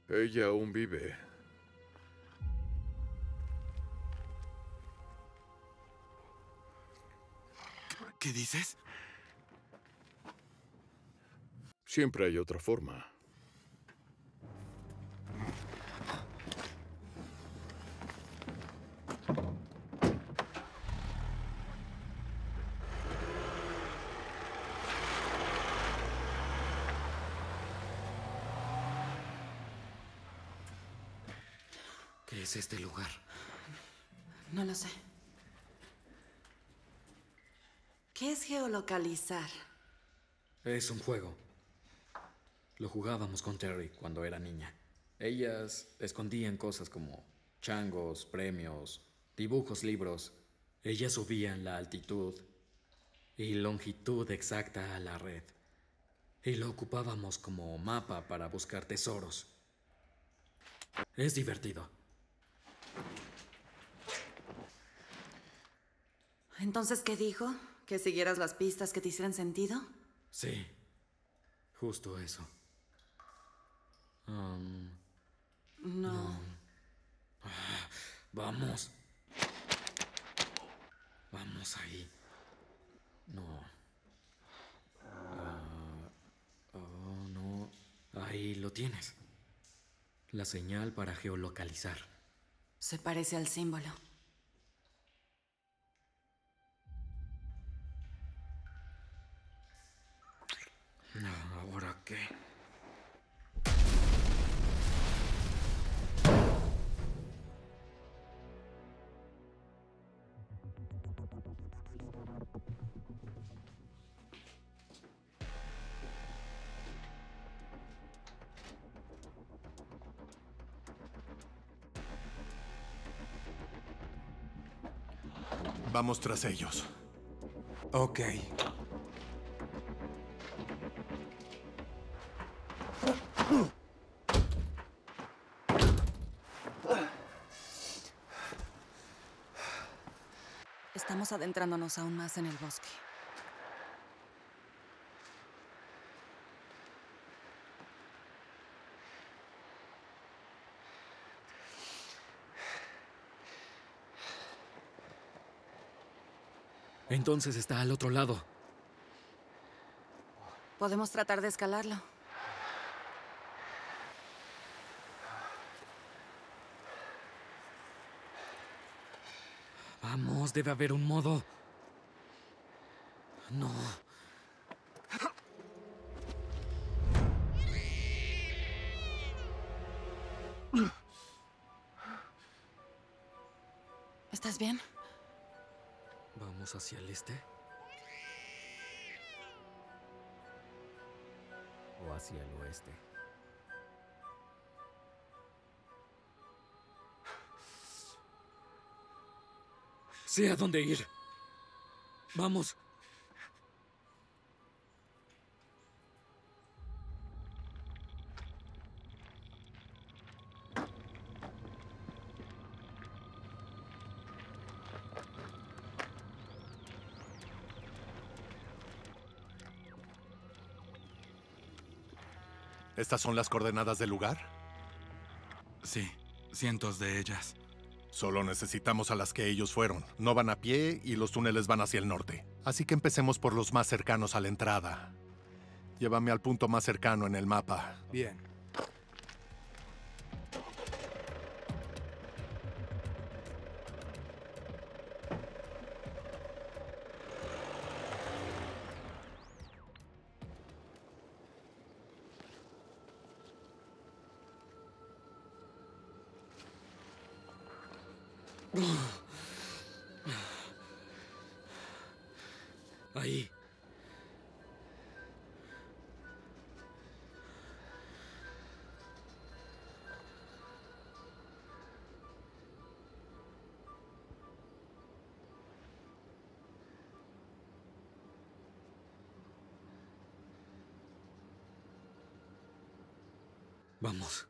Ella aún vive. ¿Qué dices? Siempre hay otra forma. ¿Qué es este lugar? No lo sé. ¿Qué es geolocalizar? Es un juego. Lo jugábamos con Terry cuando era niña. Ellas escondían cosas como changos, premios, dibujos, libros. Ellas subían la altitud y longitud exacta a la red. Y lo ocupábamos como mapa para buscar tesoros. Es divertido. ¿Entonces qué dijo? ¿Que siguieras las pistas que te hicieran sentido? Sí, justo eso. No. Vamos. Vamos ahí. No. No. Ahí lo tienes. La señal para geolocalizar. Se parece al símbolo. No, ¿ahora qué? Vamos tras ellos. Ok. Estamos adentrándonos aún más en el bosque. Entonces está al otro lado. Podemos tratar de escalarlo. Vamos, debe haber un modo. No. ¿Estás bien? ¿Vamos hacia el este? ¿O hacia el oeste? Sé a dónde ir. Vamos. ¿Estas son las coordenadas del lugar? Sí, cientos de ellas. Solo necesitamos a las que ellos fueron. No van a pie y los túneles van hacia el norte. Así que empecemos por los más cercanos a la entrada. Llévame al punto más cercano en el mapa. Bien. Ahí. Vamos.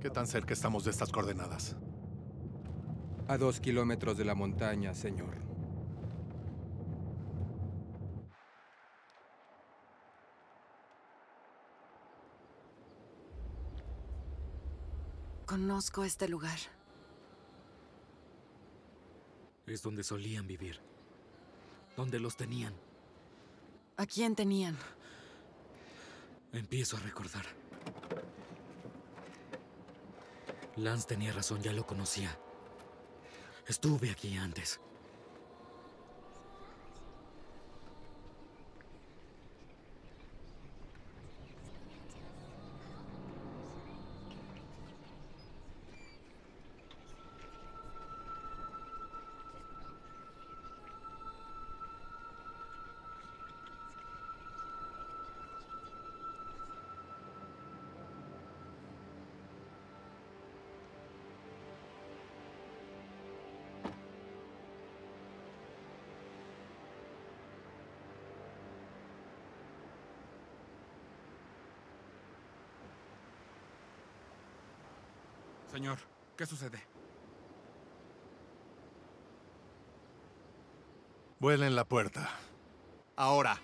¿Qué tan cerca estamos de estas coordenadas? A 2 kilómetros de la montaña, señor. Conozco este lugar. Es donde solían vivir. Donde los tenían. ¿A quién tenían? Empiezo a recordar. Lance tenía razón, ya lo conocía. Estuve aquí antes. Señor, ¿qué sucede? Vuelen la puerta. Ahora.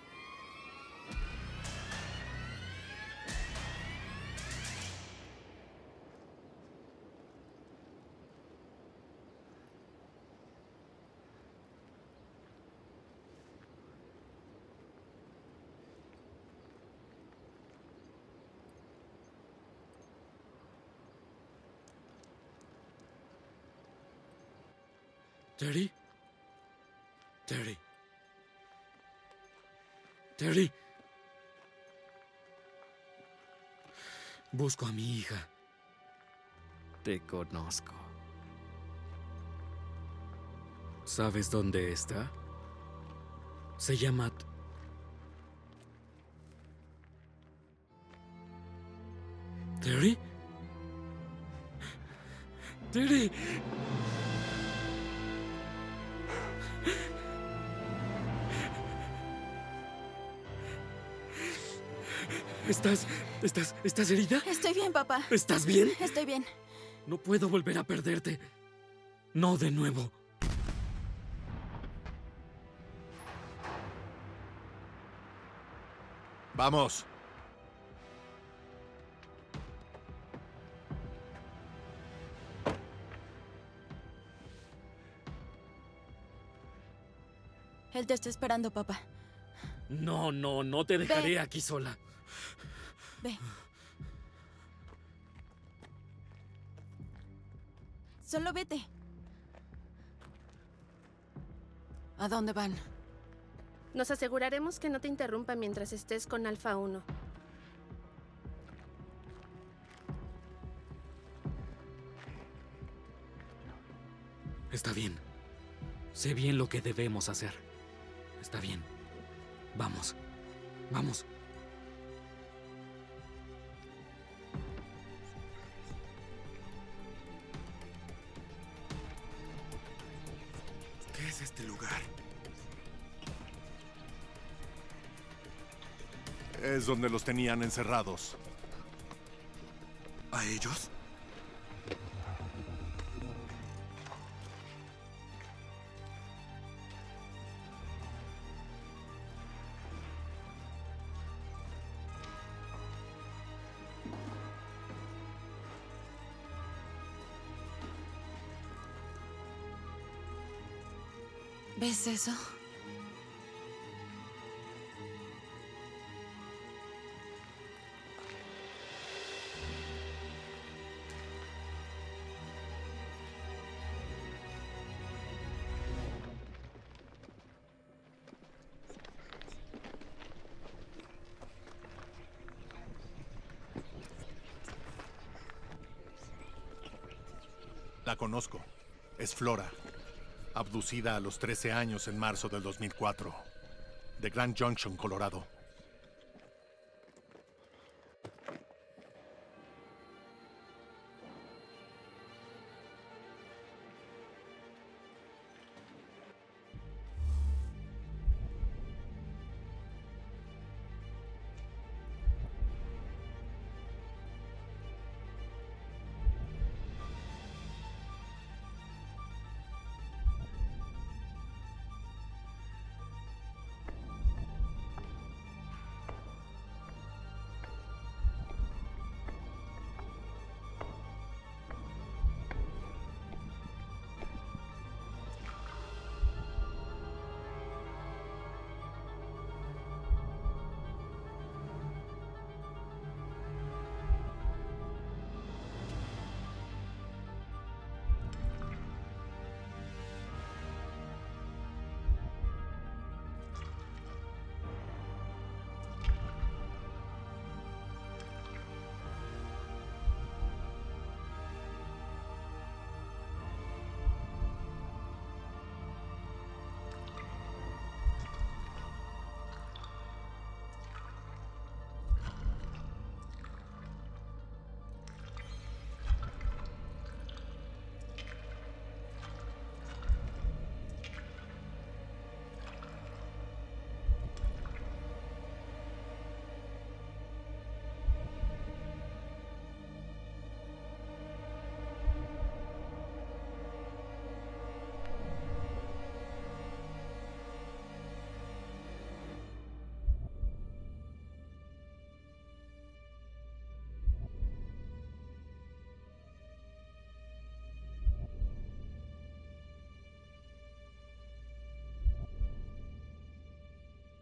Terry. Terry. Terry. Busco a mi hija. Te conozco. ¿Sabes dónde está? Se llama... ¿Terry? ¡Terry! ¿Estás herida? Estoy bien, papá. ¿Estás bien? Estoy bien. No puedo volver a perderte. No de nuevo. ¡Vamos! Él te está esperando, papá. No te dejaré aquí sola. Ve. Solo vete. ¿A dónde van? Nos aseguraremos que no te interrumpa mientras estés con Alpha 1. Está bien. Sé bien lo que debemos hacer. Está bien. Vamos. Vamos. ¿Qué es este lugar? Es donde los tenían encerrados. ¿A ellos? ¿Ves eso? La conozco. Es Flora. Abducida a los 13 años en marzo del 2004, de Grand Junction, Colorado.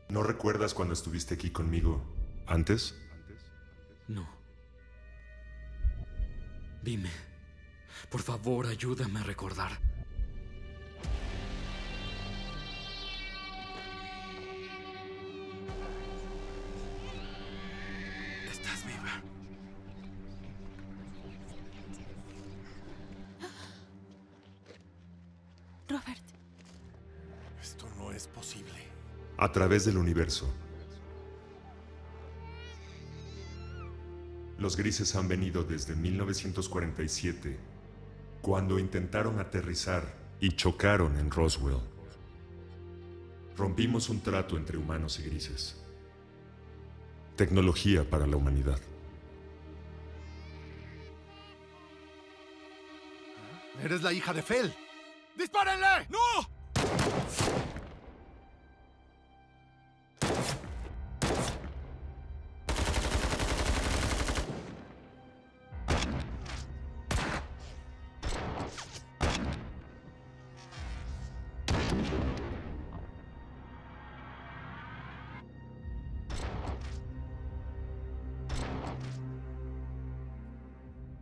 ¿No recuerdas cuando estuviste aquí conmigo antes? No. Dime, por favor, ayúdame a recordar. ¿Estás viva? Robert. es posible. A través del universo. Los grises han venido desde 1947, cuando intentaron aterrizar y chocaron en Roswell. Rompimos un trato entre humanos y grises. Tecnología para la humanidad. ¡Eres la hija de Fell! ¡Dispárenle! ¡No!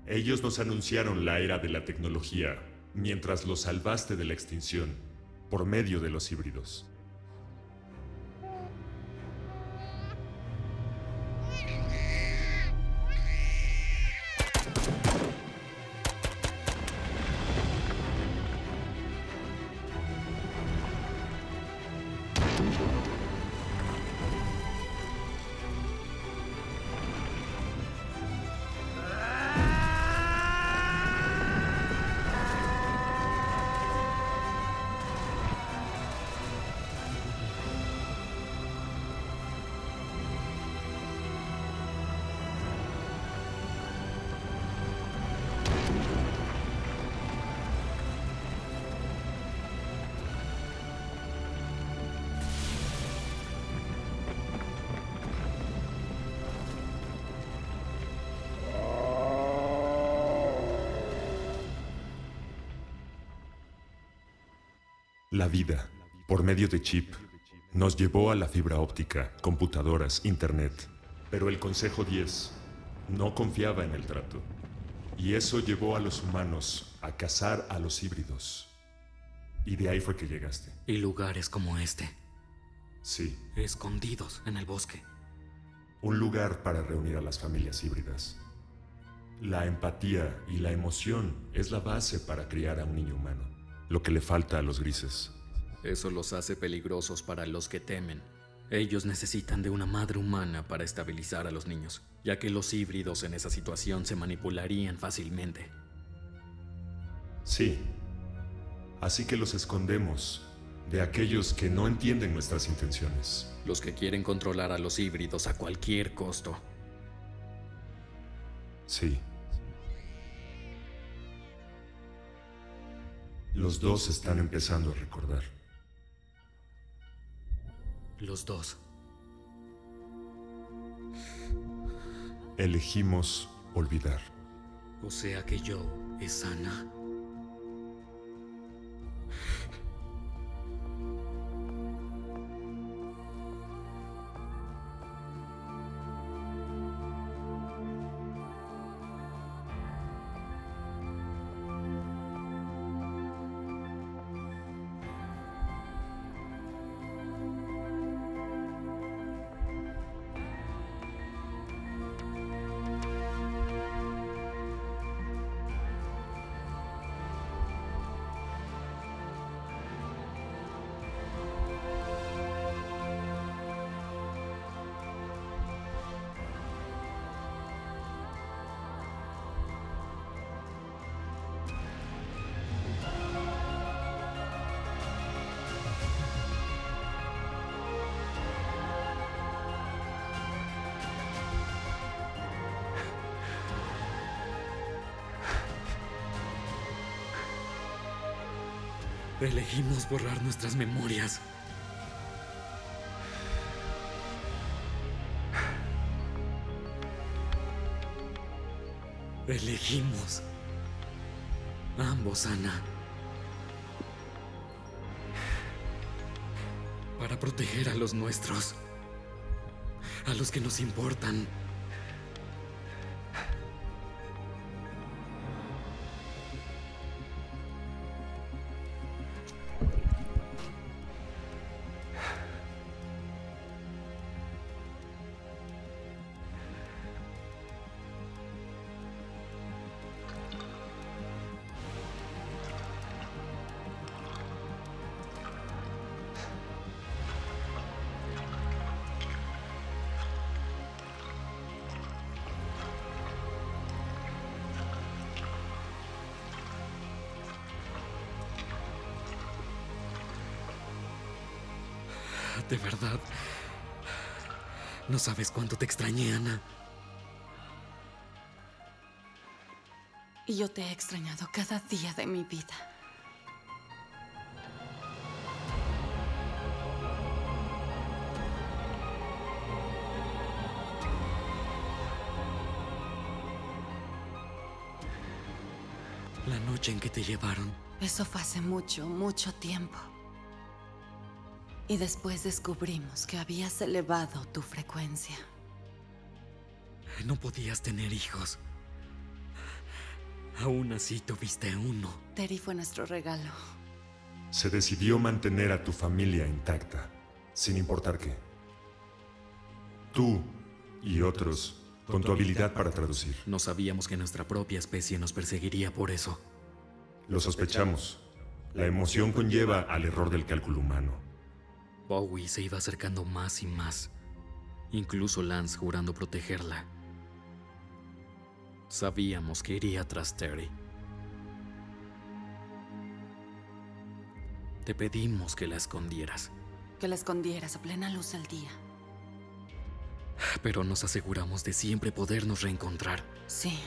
Ellos nos anunciaron la era de la tecnología, mientras los salvaste de la extinción, por medio de los híbridos. La vida, por medio de chip, nos llevó a la fibra óptica, computadoras, internet. Pero el Consejo 10 no confiaba en el trato. Y eso llevó a los humanos a cazar a los híbridos. Y de ahí fue que llegaste. Y lugares como este. Sí. Escondidos en el bosque. Un lugar para reunir a las familias híbridas. La empatía y la emoción es la base para criar a un niño humano. Lo que le falta a los grises. Eso los hace peligrosos para los que temen. Ellos necesitan de una madre humana para estabilizar a los niños, ya que los híbridos en esa situación se manipularían fácilmente. Sí. Así que los escondemos de aquellos que no entienden nuestras intenciones. Los que quieren controlar a los híbridos a cualquier costo. Sí. Los dos están empezando a recordar. Los dos. Elegimos olvidar. O sea que Joe es Ana. Elegimos borrar nuestras memorias. Elegimos. Ambos, Ana. Para proteger a los nuestros. A los que nos importan. de verdad. No sabes cuánto te extrañé, Ana. Y yo te he extrañado cada día de mi vida. La noche en que te llevaron. Eso fue hace mucho, mucho tiempo. Y después descubrimos que habías elevado tu frecuencia. No podías tener hijos. Aún así tuviste uno. Terry fue nuestro regalo. Se decidió mantener a tu familia intacta, sin importar qué. Tú y otros, con tu habilidad para traducir. No sabíamos que nuestra propia especie nos perseguiría por eso. Lo sospechamos. La emoción conlleva al error del cálculo humano. Bowie se iba acercando más y más, incluso Lance jurando protegerla. Sabíamos que iría tras Terry. Te pedimos que la escondieras. Que la escondieras a plena luz del día. Pero nos aseguramos de siempre podernos reencontrar. Sí,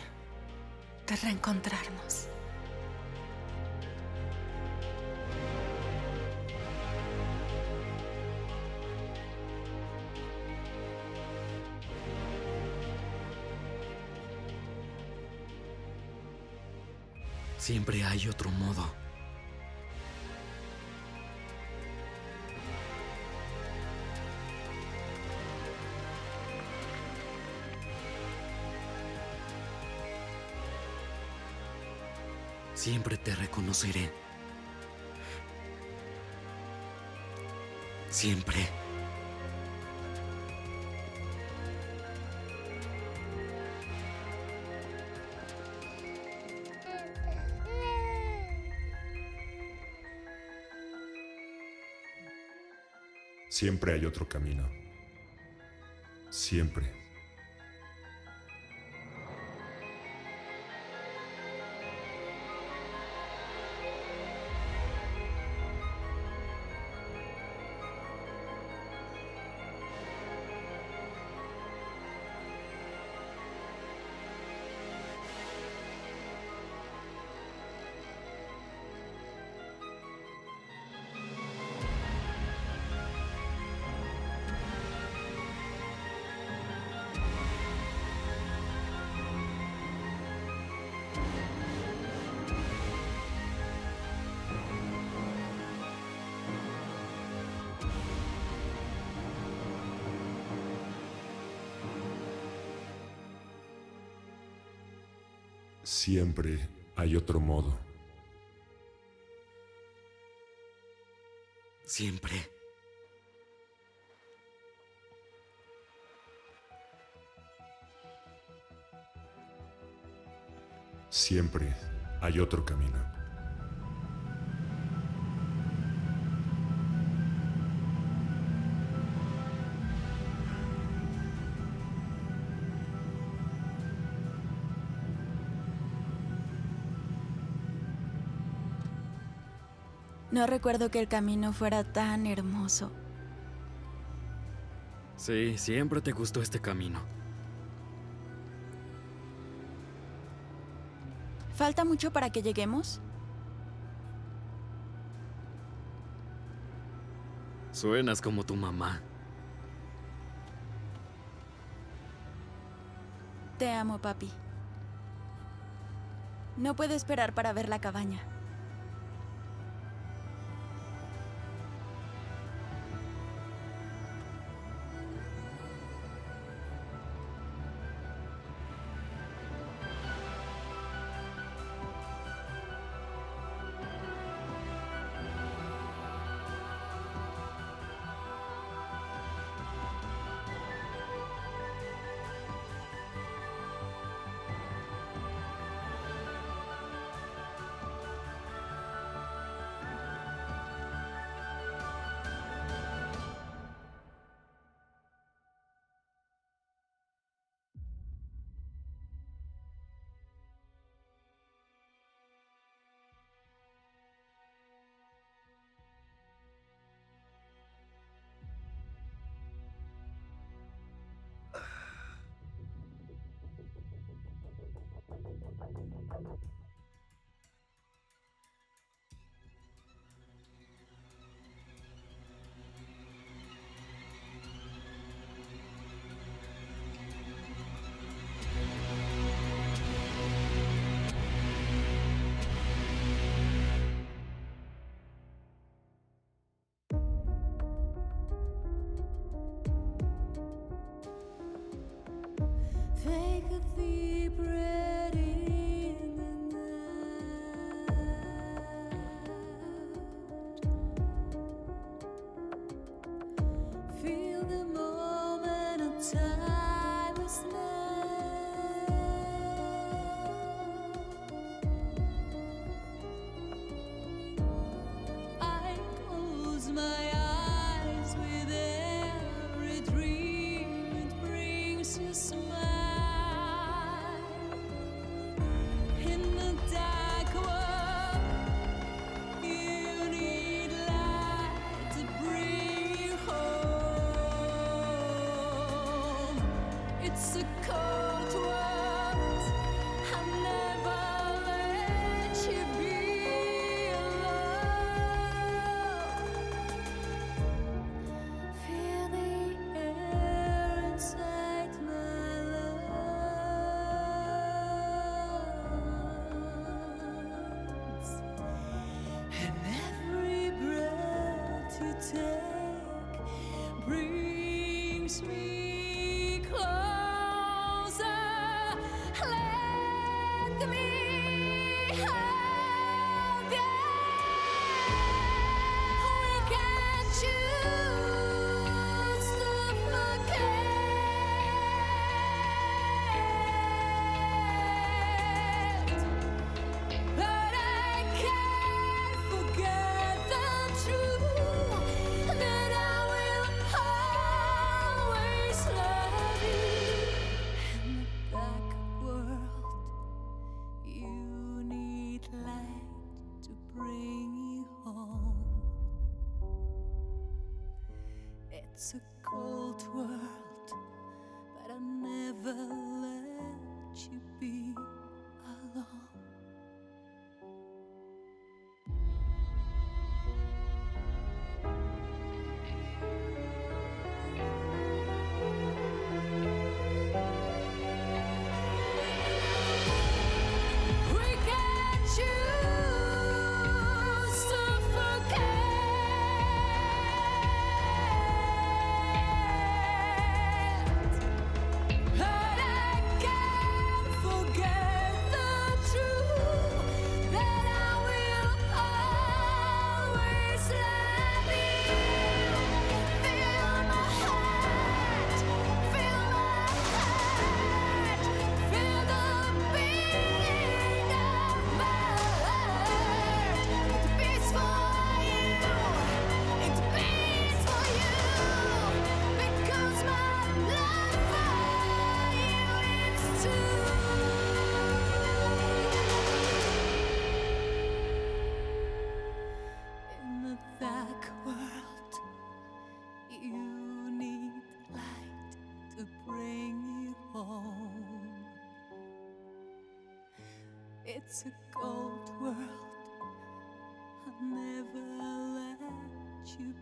de reencontrarnos. Siempre hay otro modo. Siempre te reconoceré. Siempre. Siempre hay otro camino. Siempre. Siempre hay otro modo. Siempre. Siempre hay otro camino. No recuerdo que el camino fuera tan hermoso. Sí, siempre te gustó este camino. ¿Falta mucho para que lleguemos? Suenas como tu mamá. Te amo, papi. No puedo esperar para ver la cabaña.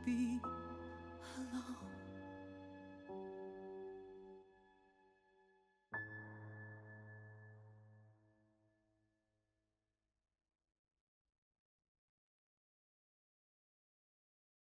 Be alone.